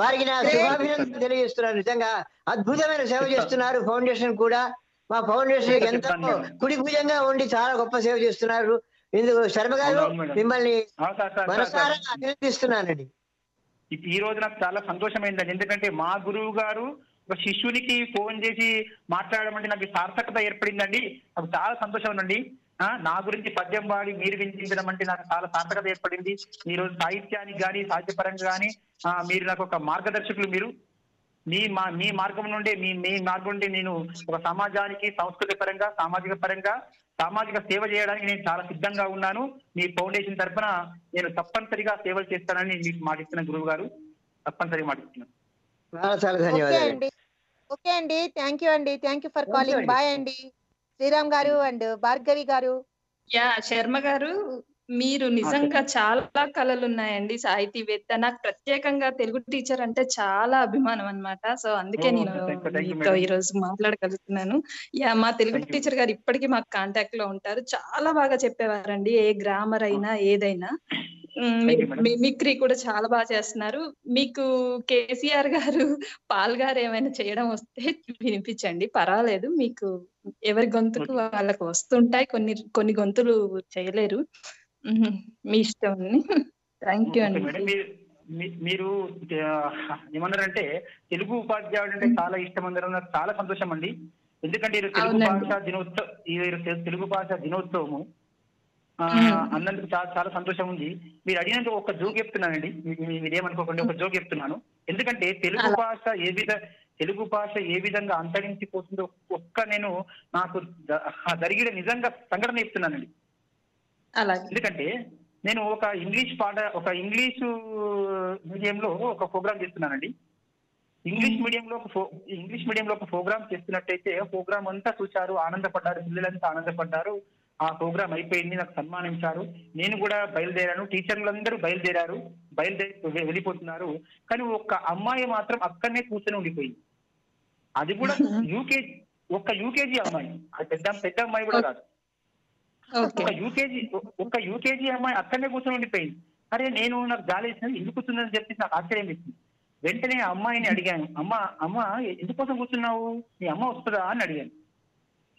వారికి నా శుభాభినందనలు తెలియజేస్తున్నాను. నిజంగా అద్భుతమైన సేవ చేస్తున్నారు. ఫౌండేషన్ కూడా మా ఫౌండేషన్ ఎంతో కుడి భుజంగా ఉండి చాలా గొప్ప సేవ చేస్తున్నారు. ఇందుకు శర్మ గారు మిమ్మల్ని మనసారా అభినందిస్తున్నానండి. ఈ రోజు నాకు చాలా సంతోషం అయిందండి, ఎందుకంటే మా గురువు గారు ఒక శిష్యునికి ఫోన్ చేసి మాట్లాడడం అంటే నాకు సార్థకత ఏర్పడిందండి. నాకు చాలా సంతోషం ఉందండి. నా గురించి పద్యం వాడి మీరు వినిపించడం అంటే నాకు చాలా సార్థకత ఏర్పడింది. ఈ రోజు సాహిత్యానికి కానీ సాహిత్యపరంగా కానీ మీరు నాకు ఒక మార్గదర్శకులు. మీరు మీ మార్గం నుండే మీ మార్గం నుండి నేను ఒక సమాజానికి సాంస్కృతిక పరంగా సామాజిక సేవ చేయడానికి నేను చాలా సిద్ధంగా ఉన్నాను. మీ ఫౌండేషన్ తరఫున నేను తప్పనిసరిగా సేవలు చేస్తానని మీకు మాటిస్తున్నాను గురువు గారు, తప్పనిసరిగా మాటిస్తున్నాను. ఓకే అండి, థ్యాంక్ యూ అండి, thank you for calling, bye అండి. శ్రీరామ్ గారు అండ్ భార్గవి గారు. యా శర్మ గారు, మీరు నిజంగా చాలా కళలు ఉన్నాయండి, సాహితీవేత్త. నాకు ప్రత్యేకంగా తెలుగు టీచర్ అంటే చాలా అభిమానం అన్నమాట. సో అందుకే నేను ఈ రోజు మాట్లాడగలుగుతున్నాను. మా తెలుగు టీచర్ గారు ఇప్పటికీ మాకు కాంటాక్ట్ లో ఉంటారు. చాలా బాగా చెప్పేవారండి, ఏ గ్రామర్ అయినా ఏదైనా. మిమిక్రీ కూడా చాలా బాగా చేస్తున్నారు. మీకు కేసీఆర్ గారు, పాల్ గారు ఏమైనా చేయడం వస్తే వినిపించండి, పర్వాలేదు. మీకు ఎవరి గొంతుకు వాళ్ళకు వస్తుంటాయి, కొన్ని గొంతులు చేయలేరు, మీ ఇష్టం. థ్యాంక్ యూ అండి. మీరు ఏమన్నారంటే తెలుగు ఉపాధ్యాయుడు అంటే చాలా ఇష్టం అందరూ, చాలా సంతోషం అండి. ఎందుకంటే తెలుగు భాష దినోత్సవము అన్నందుకు చాలా చాలా సంతోషం ఉంది. మీరు అడిగినందుకు ఒక జోక్ చెప్తున్నానండి, మీరేమనుకోకండి, ఒక జోక్ చెప్తున్నాను. ఎందుకంటే తెలుగు భాష ఏ విధంగా అంతరించిపోతుందో ఒక్క నేను నాకు జరిగిన నిజంగా సంఘటన చెప్తున్నానండి. ఎందుకంటే నేను ఒక ఇంగ్లీషు మీడియంలో ఒక ప్రోగ్రామ్ చేస్తున్నానండి. ఇంగ్లీష్ మీడియంలో ఒక ప్రోగ్రామ్ చేస్తున్నట్టయితే ప్రోగ్రామ్ అంతా చూశారు, ఆనందపడ్డారు, పిల్లలంతా ఆనందపడ్డారు. ఆ ప్రోగ్రామ్ అయిపోయింది, నాకు సన్మానించారు, నేను కూడా బయలుదేరాను, టీచర్లందరూ బయలుదేరారు, వెళ్ళిపోతున్నారు. కానీ ఒక్క అమ్మాయి మాత్రం అక్కడనే కూర్చొని ఉండిపోయింది. అది కూడా యూకేజీ అమ్మాయి, పెద్ద అమ్మాయి కూడా కాదు, ఒక యూకేజీ అమ్మాయి అక్కడనే కూర్చొని ఉండిపోయింది. అరే నేను నాకు జాలి వేసినది ఎందుకు కూర్చుందని చెప్పేసి నాకు ఆశ్చర్యం వేసింది. వెంటనే అమ్మాయిని అడిగాను, అమ్మ ఎందుకోసం కూర్చున్నావు, నీ అమ్మ వస్తుందా అని అడిగాను.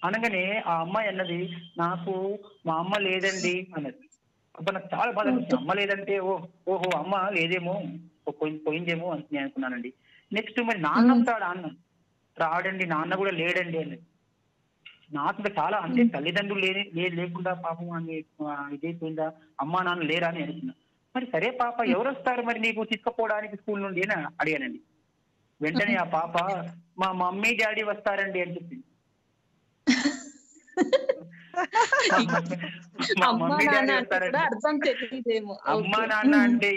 అనగానే ఆ అమ్మాయి అన్నది, నాకు మా అమ్మ లేదండి అన్నది. అప్పుడు నాకు చాలా బాధ అనిపిస్తుంది, అమ్మ లేదంటే ఓహో అమ్మ లేదేమో, పోయిందేమో అని నేను అనుకున్నానండి. నెక్స్ట్ మరి నాన్న రాడండి, నాన్న కూడా లేడండి అన్నది. నాకు చాలా అంటే తల్లిదండ్రులు లేకుండా పాపం అని ఇదైపోయిందా, అమ్మ నాన్న లేరా అని అనుకున్నా. మరి సరే పాప ఎవరు వస్తారు మరి నీకు తీసుకుపోవడానికి స్కూల్ నుండి అని అడిగానండి. వెంటనే ఆ పాప మా మమ్మీ డాడీ వస్తారండి అని చెప్పింది. అమ్మా నాన్న అంటే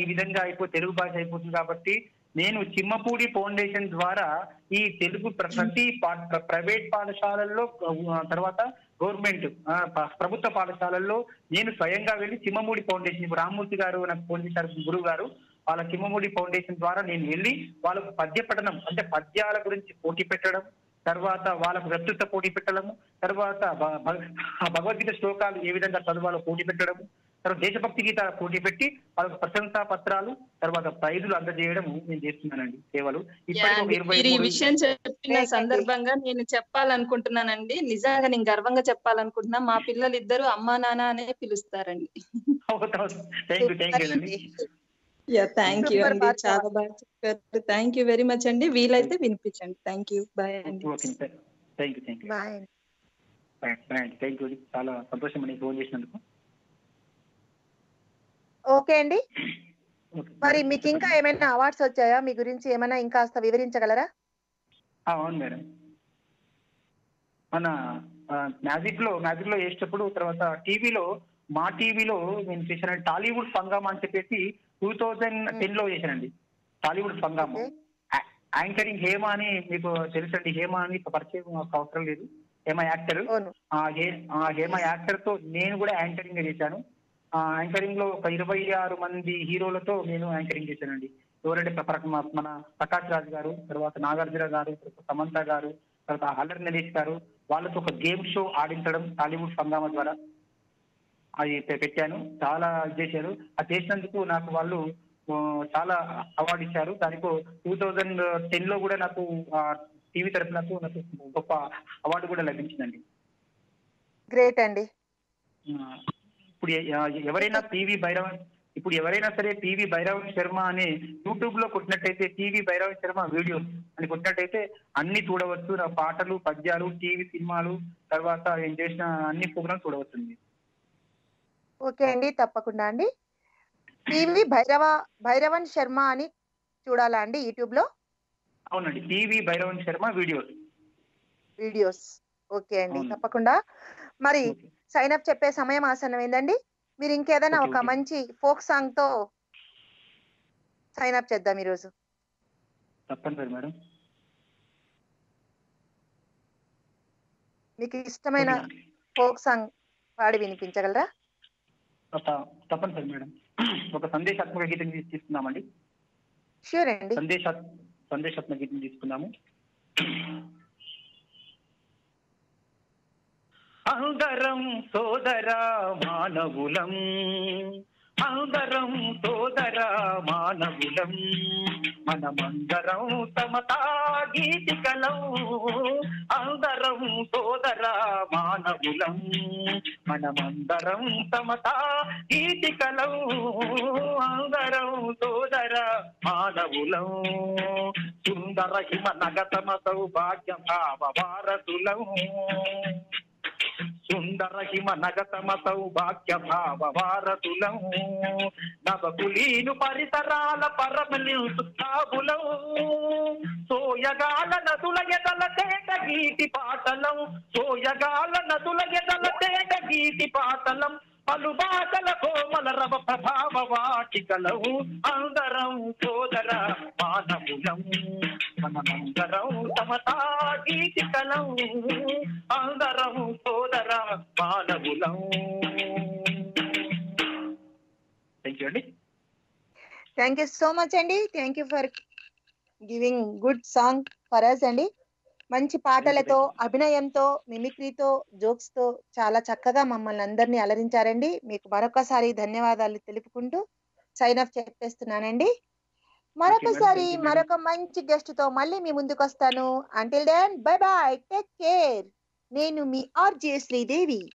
ఈ విధంగా తెలుగు భాష అయిపోతుంది. కాబట్టి నేను చిమ్మపూడి ఫౌండేషన్ ద్వారా ఈ తెలుగు ప్రతి ప్రైవేట్ పాఠశాలల్లో, తర్వాత గవర్నమెంట్ ప్రభుత్వ పాఠశాలల్లో నేను స్వయంగా వెళ్ళి చిమ్మపూడి ఫౌండేషన్, రామ్మూర్తి గారు నాకు ఫోన్ చేశారు గురువు గారు, వాళ్ళ చిమ్మపూడి ఫౌండేషన్ ద్వారా నేను వెళ్ళి వాళ్ళకు పద్య పఠనం అంటే పద్యాల గురించి పోటీ పెట్టడం, తర్వాత వాళ్ళకు వ్యక్తిత్వ పోటీ పెట్టడము, తర్వాత భగవద్గీత శ్లోకాలు ఏ విధంగా చదువాలో పోటీ పెట్టడము, తర్వాత దేశభక్తి గీత పోటీ పెట్టి వాళ్ళకు ప్రశంసా పత్రాలు, తర్వాత ప్రైజులు అందజేయడం నేను చేస్తున్నానండి సేవలు. ఇప్పుడు ఈ విషయం చెప్పిన సందర్భంగా నేను చెప్పాలనుకుంటున్నానండి, నిజంగా నేను గర్వంగా చెప్పాలనుకుంటున్నా, మా పిల్లలు ఇద్దరు అమ్మా నాన్న అనే పిలుస్తారండి. థ్యాంక్ యూ అండి, చాలా బాగా చెప్పారు. థ్యాంక్ యూ వెరీ మచ్ అండి. వీలైతే వినిపించండి. థ్యాంక్ యూ, బాయ్ అండి. చాలా సంతోషం అండి ఫోన్ చేసినందుకు. ఓకే అండి, మరి మీకు ఇంకా ఏమైనా అవార్డ్స్ వచ్చాయా, మీ గురించి ఏమైనా ఇంకా వివరించగలరా? అవును మేడం, మన మ్యాజిక్ లో చేసేటప్పుడు, తర్వాత టీవీలో మా టీవీలో నేను చేశానండి టాలీవుడ్ పంగామా అని చెప్పేసి 2010 లో చేశానండి. టాలీవుడ్ పంగామా యాంకరింగ్ హేమ అని మీకు తెలుసండి, హేమ అని పరిచయం అవసరం లేదు, హేమ యాక్టర్. ఆ హేమ యాక్టర్ తో నేను కూడా యాంకరింగ్ చేశాను. ఆ యాంకరింగ్ లో ఒక 26 మంది హీరోలతో నేను యాంకరింగ్ చేశానండి. ఎవరంటే మన ప్రకాష్ రాజ్ గారు, తర్వాత నాగార్జున గారు, సమంత గారు, తర్వాత అల్లరి నరేష్ గారు. వాళ్ళతో ఒక గేమ్ షో ఆడించడం టాలీవుడ్ పంగామా ద్వారా. అది పెట్టాను, చాలా చేశారు. అది చేసినందుకు నాకు వాళ్ళు చాలా అవార్డు ఇచ్చారు. దానికి 2010 లో కూడా నాకు టీవీ తరఫున నాకు గొప్ప అవార్డు కూడా లభించిందండి. గ్రేట్ అండి. ఇప్పుడు ఎవరైనా ఎవరైనా సరే పీవీ భైరవన్ శర్మ అని యూట్యూబ్ లో కొట్టినట్టయితే, పీవీ భైరవన్ శర్మ వీడియోస్ అని కొట్టినట్టయితే అన్ని చూడవచ్చు. నా పాటలు, పద్యాలు, టీవీ సినిమాలు, తర్వాత నేను చేసిన అన్ని ప్రోగ్రామ్స్ చూడవచ్చు. ఓకే అండి, తప్పకుండా అండి. పీవీ భైరవన్ శర్మ అని చూడాలా అండి యూట్యూబ్ లో? అవునండి, పీవీ భైరవన్ శర్మ వీడియోస్. ఓకే అండి, తప్పకుండా. మరి సైన్ అప్ చెప్పే సమయం ఆసన్నమైందండి. మీరు ఇంకేదైనా ఒక మంచి ఫోక్ సాంగ్ తో సైన్ అప్ చేద్దాం ఈరోజు. తప్పనిసరి మేడం. మీకు ఇష్టమైన ఫోక్ సాంగ్ పాడి వినిపించగలరా? తప్పనిసరి మేడం. ఒక సందేశాత్మక గీతం తీసుకున్నామండి. ష్యూర్ అండి, సందేశాత్మక గీతం తీసుకున్నాము. అందరం సోదరా మానవులం, అందరం సోదరా మానవులం, మనమందరం సమతా గీతికలం, అందరం సోదరా మానవులం, మనమందరం సమతా గీతికలం, అందరం సోదరా మానవులం, సుందర హిమ నగతమ సౌభాగ్య భావ వారసులం, సుందర హిమ నగతమ సౌభాగ్య భావ వారసులం, నవకులీను పరిసరాల పరమలి సుఖాబులం, సోయగాల నదుల ఎదల తేట గీతి పాటలం, సోయగాల నదుల ఎదల తేట గీతి పాటలం, పలుబాటల కోమల రవ ప్రభావ వాటికలం, అందరం సోదర మానవులం, మనమందరం సమతా గీతికలం, అందరం సోదర మానవులం. థ్యాంక్ యూ అండి. థ్యాంక్ యూ సో మచ్ అండి. Thank you for giving good song for us అండి. మంచి పాటలతో, అభినయంతో, మిమిక్రీతో, జోక్స్ తో చాలా చక్కగా మమ్మల్ని అందరినీ అలరించారండి. మీకు మరొకసారి ధన్యవాదాలు తెలుపుకుంటూ సైన్ ఆఫ్ చెప్పేస్తున్నానండి. మరొకసారి మరొక మంచి గెస్ట్ తో మళ్ళీ మీ ముందుకు వస్తాను. Until then bye bye, take care. నేను మీ ఆర్జే శ్రీదేవి.